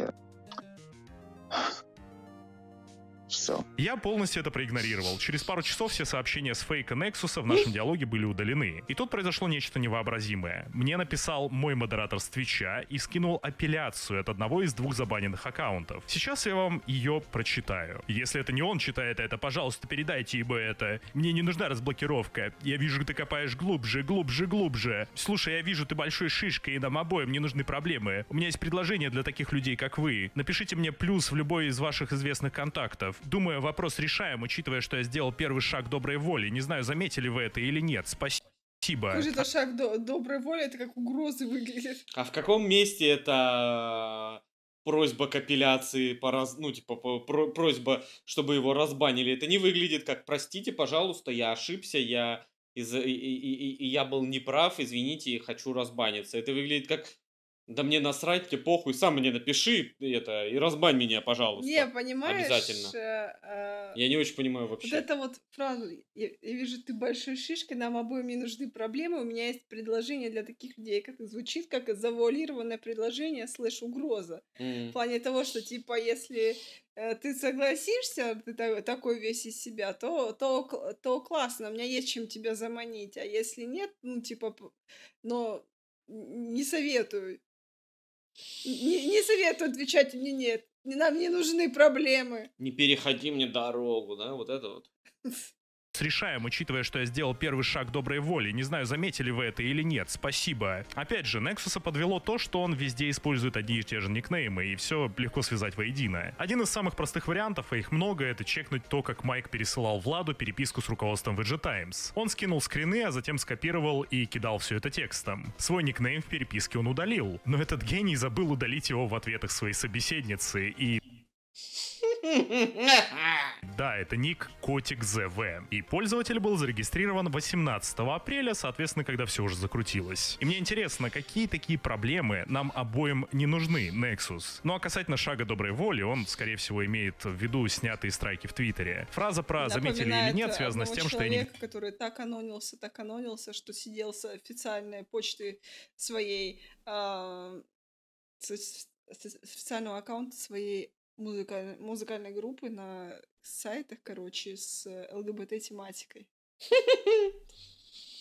Все. Я полностью это проигнорировал. Через пару часов все сообщения с фейка Нексуса в нашем диалоге были удалены. И тут произошло нечто невообразимое. Мне написал мой модератор с Твича и скинул апелляцию от одного из двух забаненных аккаунтов. Сейчас я вам ее прочитаю. Если это не он читает это, пожалуйста, передайте ему это. Мне не нужна разблокировка. Я вижу, ты копаешь глубже, глубже, глубже. Слушай, я вижу, ты большой шишка, и нам обоим не нужны проблемы. У меня есть предложение для таких людей, как вы. Напишите мне плюс в любой из ваших известных контактов. Думаю, вопрос решаем, учитывая, что я сделал первый шаг доброй воли. Не знаю, заметили вы это или нет. Спасибо. Как же это шаг доброй воли? Это как угрозы выглядит. А в каком месте это просьба к апелляции, ну, типа, просьба, чтобы его разбанили? Это не выглядит как, простите, пожалуйста, я ошибся, я был неправ, извините, и хочу разбаниться. Это выглядит как... Да мне насрать, тебе похуй, сам мне напиши это и разбань меня, пожалуйста. Не, понимаешь? Обязательно. Я не очень понимаю вообще. Вот это вот фраза, я вижу, ты большой шишкой, нам обоим не нужны проблемы, у меня есть предложение для таких людей, как звучит, как завуалированное предложение /угроза. В плане того, что типа, если ты согласишься, ты такой весь из себя, то классно, у меня есть чем тебя заманить, а если нет, ну типа, но не советую. Не советую отвечать мне нет. Нам не нужны проблемы. Не переходи мне дорогу, да? Вот это вот. Решаем, учитывая, что я сделал первый шаг доброй воли. Не знаю, заметили вы это или нет. Спасибо. Опять же, Нексуса подвело то, что он везде использует одни и те же никнеймы, и все легко связать воедино. Один из самых простых вариантов, а их много, это чекнуть то, как Майк пересылал Владу переписку с руководством VG Times. Он скинул скрины, а затем скопировал и кидал все это текстом. Свой никнейм в переписке он удалил, но этот гений забыл удалить его в ответах своей собеседницы и... Да, это ник Котик ЗВ. И пользователь был зарегистрирован 18 апреля, соответственно, когда все уже закрутилось. И мне интересно, какие такие проблемы нам обоим не нужны, Nexus? Ну а касательно шага доброй воли, он, скорее всего, имеет в виду снятые страйки в Твиттере. Фраза про заметили или нет связана с тем, что я не... который так анонился, что сидел с официальной почты своей... с официального аккаунта своей музыкальной группы на сайтах, короче, с ЛГБТ-тематикой.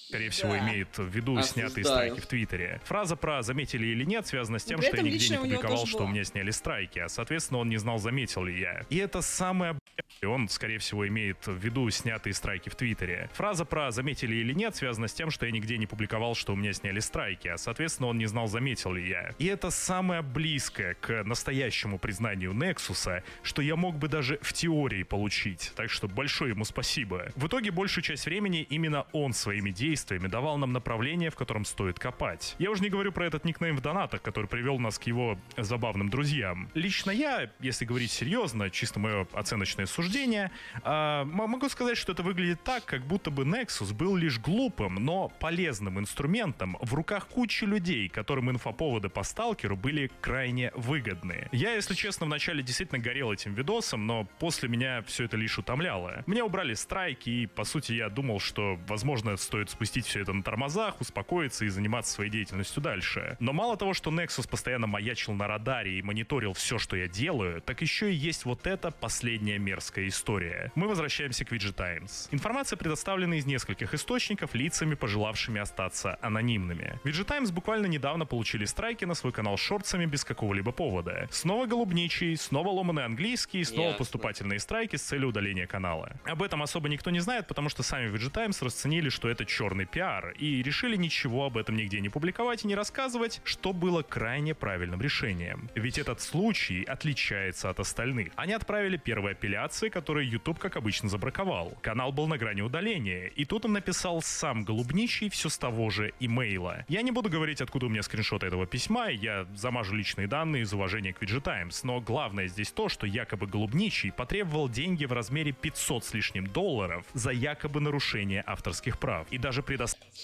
Скорее всего, имеет в виду снятые страйки в Твиттере. Фраза про «заметили или нет» связана с тем, что я нигде не публиковал, что у меня сняли страйки, а, соответственно, он не знал, заметил ли я. И это самое... Он, скорее всего, имеет в виду снятые страйки в Твиттере. Фраза про «заметили или нет» связана с тем, что я нигде не публиковал, что у меня сняли страйки, а, соответственно, он не знал, заметил ли я. И это самое близкое к настоящему признанию Нексуса, что я мог бы даже в теории получить. Так что большое ему спасибо. В итоге большую часть времени именно он своими действиями давал нам направление, в котором стоит копать. Я уже не говорю про этот никнейм в донатах, который привел нас к его забавным друзьям. Лично я, если говорить серьезно, чисто мое оценочное суждение, могу сказать, что это выглядит так, как будто бы Nexus был лишь глупым, но полезным инструментом в руках кучи людей, которым инфоповоды по Сталкеру были крайне выгодны. Я, если честно, вначале действительно горел этим видосом, но после меня все это лишь утомляло. Меня убрали страйки, и, по сути, я думал, что, возможно, стоит спустить все это на тормозах, успокоиться и заниматься своей деятельностью дальше. Но мало того, что Nexus постоянно маячил на радаре и мониторил все, что я делаю, так еще и есть вот это последнее мерзкая история. Мы возвращаемся к VG Times. Информация предоставлена из нескольких источников лицами, пожелавшими остаться анонимными. VG Times буквально недавно получили страйки на свой канал шортсами без какого-либо повода. Снова Голубничий, снова ломаный английский, и снова поступательные страйки с целью удаления канала. Об этом особо никто не знает, потому что сами VG Times расценили, что это черный пиар, и решили ничего об этом нигде не публиковать и не рассказывать, что было крайне правильным решением. Ведь этот случай отличается от остальных. Они отправили первый апелляцию, которые YouTube, как обычно, забраковал. Канал был на грани удаления, и тут им написал сам Голубничий все с того же имейла. Я не буду говорить, откуда у меня скриншоты этого письма, я замажу личные данные из уважения к VG Times, но главное здесь то, что якобы Голубничий потребовал деньги в размере 500 с лишним долларов за якобы нарушение авторских прав. И даже предоставил...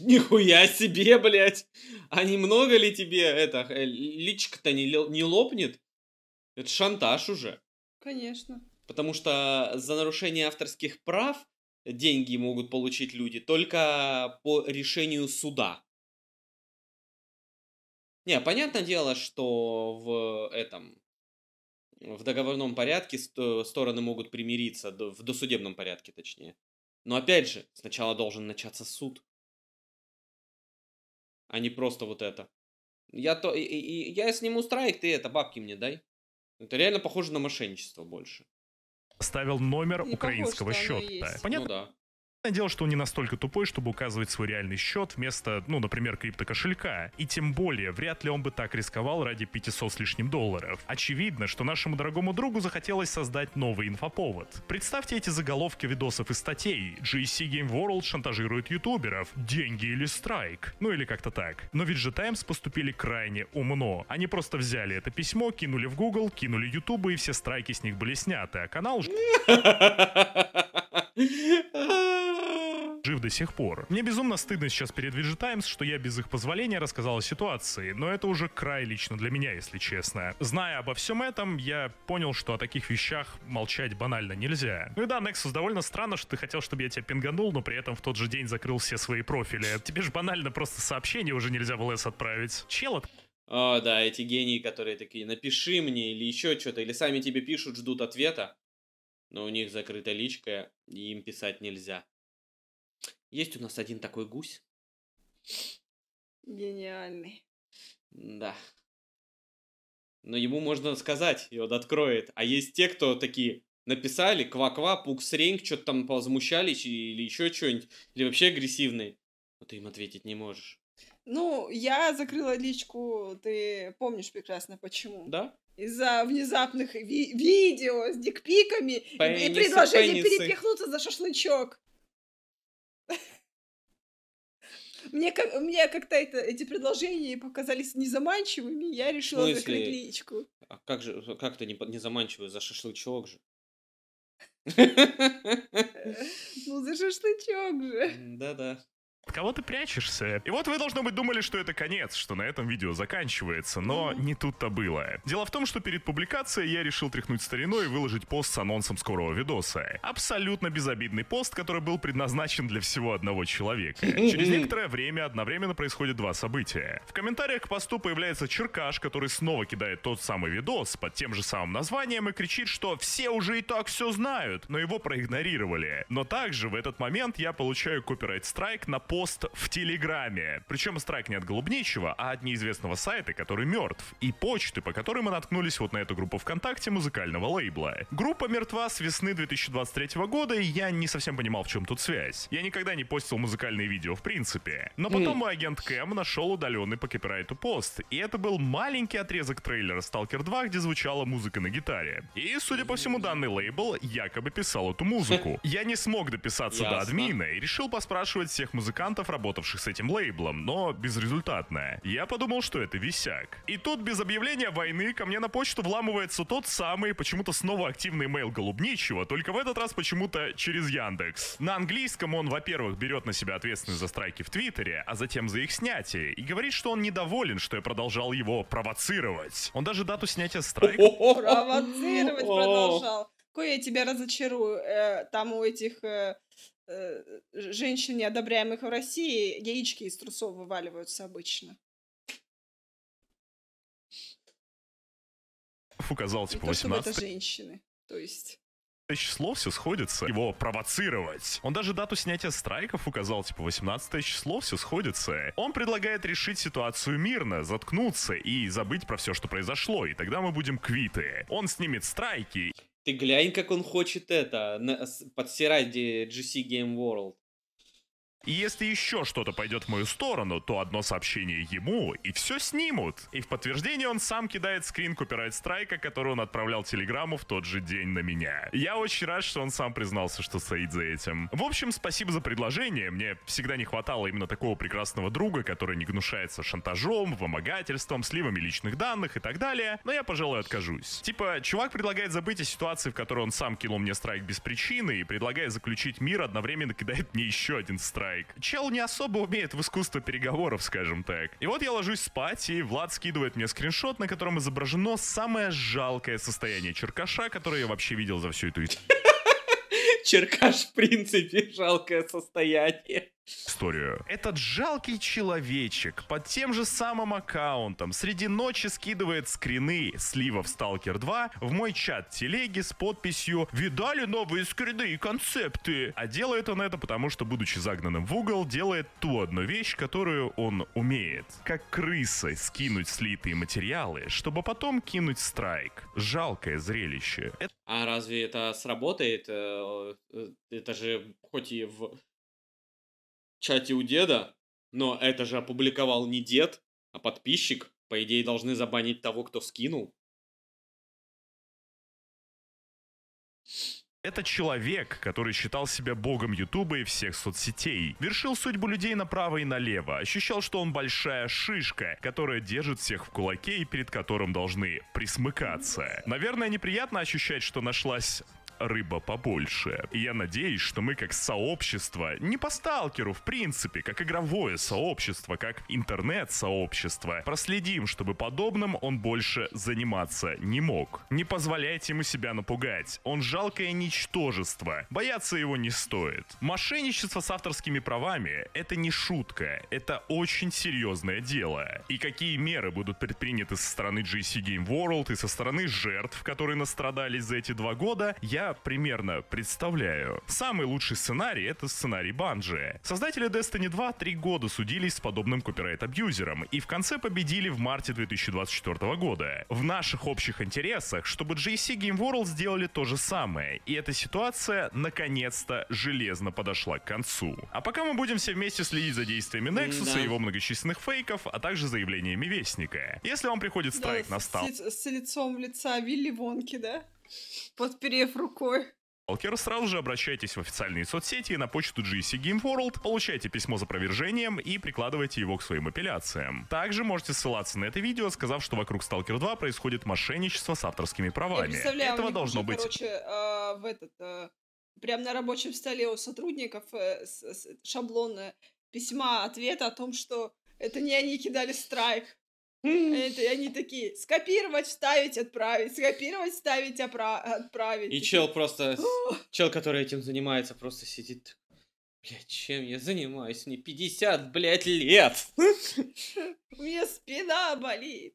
Нихуя себе, блять! А немного ли тебе это личка-то не лопнет? Это шантаж уже. Конечно. Потому что за нарушение авторских прав деньги могут получить люди только по решению суда. Не, понятное дело, что в договорном порядке стороны могут примириться, в досудебном порядке, точнее. Но опять же, сначала должен начаться суд, а не просто вот это. Я сниму страйк, ты это, бабки мне дай. Это реально похоже на мошенничество больше. Ставил номер не украинского счета. Понятно? Ну, да. Понятное дело, что он не настолько тупой, чтобы указывать свой реальный счет вместо, ну, например, криптокошелька. И тем более, вряд ли он бы так рисковал ради 500 с лишним долларов. Очевидно, что нашему дорогому другу захотелось создать новый инфоповод. Представьте эти заголовки видосов и статей. GSC Game World шантажирует ютуберов. Деньги или страйк. Ну или как-то так. Но VG Times поступили крайне умно. Они просто взяли это письмо, кинули в Google, кинули ютубы, и все страйки с них были сняты. А канал... жив до сих пор. Мне безумно стыдно сейчас перед VG Times, что я без их позволения рассказал о ситуации, но это уже край лично для меня, если честно. Зная обо всем этом, я понял, что о таких вещах молчать банально нельзя. Ну и да, Nexus, довольно странно, что ты хотел, чтобы я тебя пинганул, но при этом в тот же день закрыл все свои профили. Тебе же банально просто сообщение уже нельзя в ЛС отправить. Чел. О, да, эти гении, которые такие, напиши мне или еще что-то, или сами тебе пишут, ждут ответа, но у них закрыта личка, и им писать нельзя. Есть у нас один такой гусь. Гениальный. Да. Но ему можно сказать, и он откроет. А есть те, кто такие написали, ква-ква, пукс-ренг, что-то там возмущались или еще что-нибудь, или вообще агрессивные. Но ты им ответить не можешь. Ну, я закрыла личку, ты помнишь прекрасно почему. Да? Из-за внезапных видео с дикпиками и предложений перепихнуться за шашлычок. Мне как-то эти предложения показались незаманчивыми, я решила закрыть личку. А как же, как-то не заманчивый, за шашлычок же. Ну, за шашлычок же. Да-да. От кого ты прячешься? И вот вы, должно быть, думали, что это конец, что на этом видео заканчивается, но не тут-то было. Дело в том, что перед публикацией я решил тряхнуть стариной и выложить пост с анонсом скорого видоса. Абсолютно безобидный пост, который был предназначен для всего одного человека. Через некоторое время одновременно происходят два события. В комментариях к посту появляется Черкаш, который снова кидает тот самый видос под тем же самым названием и кричит, что все уже и так все знают, но его проигнорировали. Но также в этот момент я получаю копирайт-страйк на пост в Телеграме. Причем страйк не от Голубничего, а от неизвестного сайта, который мертв, и почты, по которой мы наткнулись вот на эту группу ВКонтакте музыкального лейбла. Группа мертва с весны 2023 года, и я не совсем понимал, в чем тут связь. Я никогда не постил музыкальные видео в принципе. Но потом мой агент Кэм нашел удаленный по копирайту пост, и это был маленький отрезок трейлера Stalker 2, где звучала музыка на гитаре. И, судя по всему, данный лейбл якобы писал эту музыку. Я не смог дописаться до админа и решил поспрашивать всех музыкантов, работавших с этим лейблом, но безрезультатно. Я подумал, что это висяк. И тут без объявления войны ко мне на почту вламывается тот самый, почему-то снова активный мейл Голубничего, только в этот раз почему-то через Яндекс. На английском он, во-первых, берет на себя ответственность за страйки в Твиттере, а затем за их снятие, и говорит, что он недоволен, что я продолжал его провоцировать. Он даже дату снятия страйка... Провоцировать продолжал. Кое я тебя разочарую. Там у этих... женщин, неодобряемых в России, яички из трусов вываливаются обычно. Указал, типа, 18. Это женщины, то есть... число, все сходится. Его провоцировать. Он даже дату снятия страйков указал, типа 18 число, все сходится. Он предлагает решить ситуацию мирно, заткнуться и забыть про все, что произошло, и тогда мы будем квиты. Он снимет страйки. Ты глянь, как он хочет это, подсирать GSC Game World. И если еще что-то пойдет в мою сторону, то одно сообщение ему, и все снимут. И в подтверждение он сам кидает скрин копирайт-страйка, который он отправлял Телеграму в тот же день на меня. Я очень рад, что он сам признался, что стоит за этим. В общем, спасибо за предложение. Мне всегда не хватало именно такого прекрасного друга, который не гнушается шантажом, вымогательством, сливами личных данных и так далее. Но я, пожалуй, откажусь. Типа, чувак предлагает забыть о ситуации, в которой он сам кинул мне страйк без причины, и предлагает заключить мир, одновременно кидает мне еще один страйк. лайк. Чел не особо умеет в искусство переговоров, скажем так. И вот я ложусь спать, и Влад скидывает мне скриншот, на котором изображено самое жалкое состояние черкаша, которое я вообще видел за всю эту историю. Черкаш, в принципе, жалкое состояние. Историю. Этот жалкий человечек под тем же самым аккаунтом среди ночи скидывает скрины сливов Stalker 2 в мой чат телеги с подписью «Видали новые скрины и концепты?». А делает он это потому, что, будучи загнанным в угол, делает ту одну вещь, которую он умеет. Как крыса скинуть слитые материалы, чтобы потом кинуть страйк. Жалкое зрелище. А разве это сработает? Это же хоть и в... чате у деда, но это же опубликовал не дед, а подписчик. По идее, должны забанить того, кто скинул. Это человек, который считал себя богом Ютуба и всех соцсетей. Вершил судьбу людей направо и налево. Ощущал, что он большая шишка, которая держит всех в кулаке и перед которым должны присмыкаться. Наверное, неприятно ощущать, что нашлась... рыба побольше. И я надеюсь, что мы как сообщество, не по Сталкеру, в принципе, как игровое сообщество, как интернет-сообщество, проследим, чтобы подобным он больше заниматься не мог. Не позволяйте ему себя напугать. Он жалкое ничтожество. Бояться его не стоит. Мошенничество с авторскими правами — это не шутка. Это очень серьезное дело. И какие меры будут предприняты со стороны GSC Game World и со стороны жертв, которые настрадались за эти 2 года, я примерно представляю. Самый лучший сценарий — это сценарий Bungie. Создатели Destiny 2 3 года судились с подобным копирайт-абьюзером и в конце победили в марте 2024 года. В наших общих интересах, чтобы GSC Game World сделали то же самое, и эта ситуация наконец-то железно подошла к концу. А пока мы будем все вместе следить за действиями Нексуса, его многочисленных фейков, а также заявлениями Вестника. Если вам приходит страйк на сталкер... С лицом в лица Вилли Вонки, да? Подперев рукой. Сразу же обращайтесь в официальные соцсети и на почту GSC Game World, получайте письмо с опровержением и прикладывайте его к своим апелляциям. Также можете ссылаться на это видео, сказав, что вокруг Stalker 2 происходит мошенничество с авторскими правами. Этого должно быть... Короче, прям на рабочем столе у сотрудников шаблон письма-ответа о том, что это не они кидали страйк. Они такие, скопировать, вставить, отправить, скопировать, вставить, отправить. И чел просто, чел, который этим занимается, просто сидит, блядь, чем я занимаюсь? Мне 50, блядь, лет. У меня спина болит.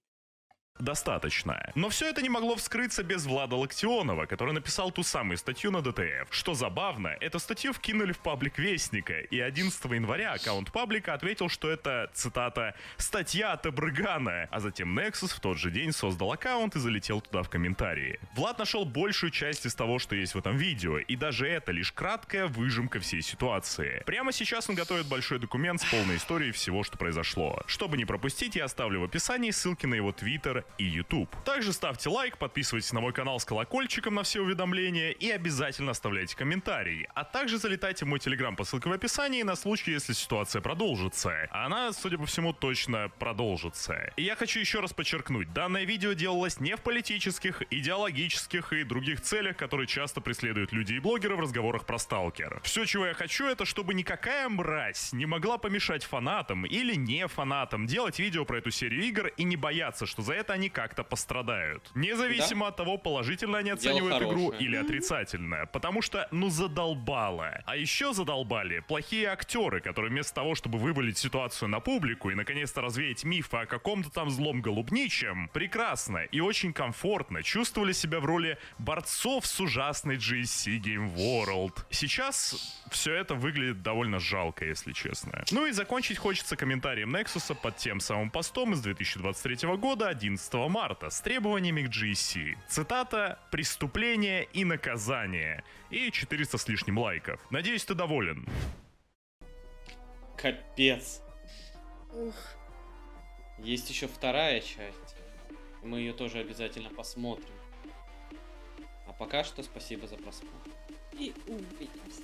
Достаточно. Но все это не могло вскрыться без Влада Локтионова, который написал ту самую статью на ДТФ. Что забавно, эту статью вкинули в паблик Вестника, и 11 января аккаунт паблика ответил, что это, цитата, «статья от Абрыгана», а затем Nexus в тот же день создал аккаунт и залетел туда в комментарии. Влад нашел большую часть из того, что есть в этом видео, и даже это лишь краткая выжимка всей ситуации. Прямо сейчас он готовит большой документ с полной историей всего, что произошло. Чтобы не пропустить, я оставлю в описании ссылки на его твиттер и YouTube. Также ставьте лайк, подписывайтесь на мой канал с колокольчиком на все уведомления и обязательно оставляйте комментарии. А также залетайте в мой телеграм по ссылке в описании на случай, если ситуация продолжится. А она, судя по всему, точно продолжится. И я хочу еще раз подчеркнуть, данное видео делалось не в политических, идеологических и других целях, которые часто преследуют люди и блогеры в разговорах про Сталкер. Все, чего я хочу, это чтобы никакая мразь не могла помешать фанатам или не фанатам делать видео про эту серию игр и не бояться, что за это они как-то пострадают. Независимо от того, положительно они оценивают игру или отрицательно. Потому что, ну, задолбало. А еще задолбали плохие актеры, которые вместо того, чтобы вывалить ситуацию на публику и наконец-то развеять мифы о каком-то там злом голубничьем, прекрасно и очень комфортно чувствовали себя в роли борцов с ужасной GSC Game World. Сейчас все это выглядит довольно жалко, если честно. Ну и закончить хочется комментарием Nexus'а под тем самым постом из 2023 года, 11 марта, с требованиями к GSC. Цитата «Преступление и наказание». И 400 с лишним лайков. Надеюсь, ты доволен. Капец. Ух. Есть еще вторая часть. Мы ее тоже обязательно посмотрим. А пока что спасибо за просмотр. И увидимся.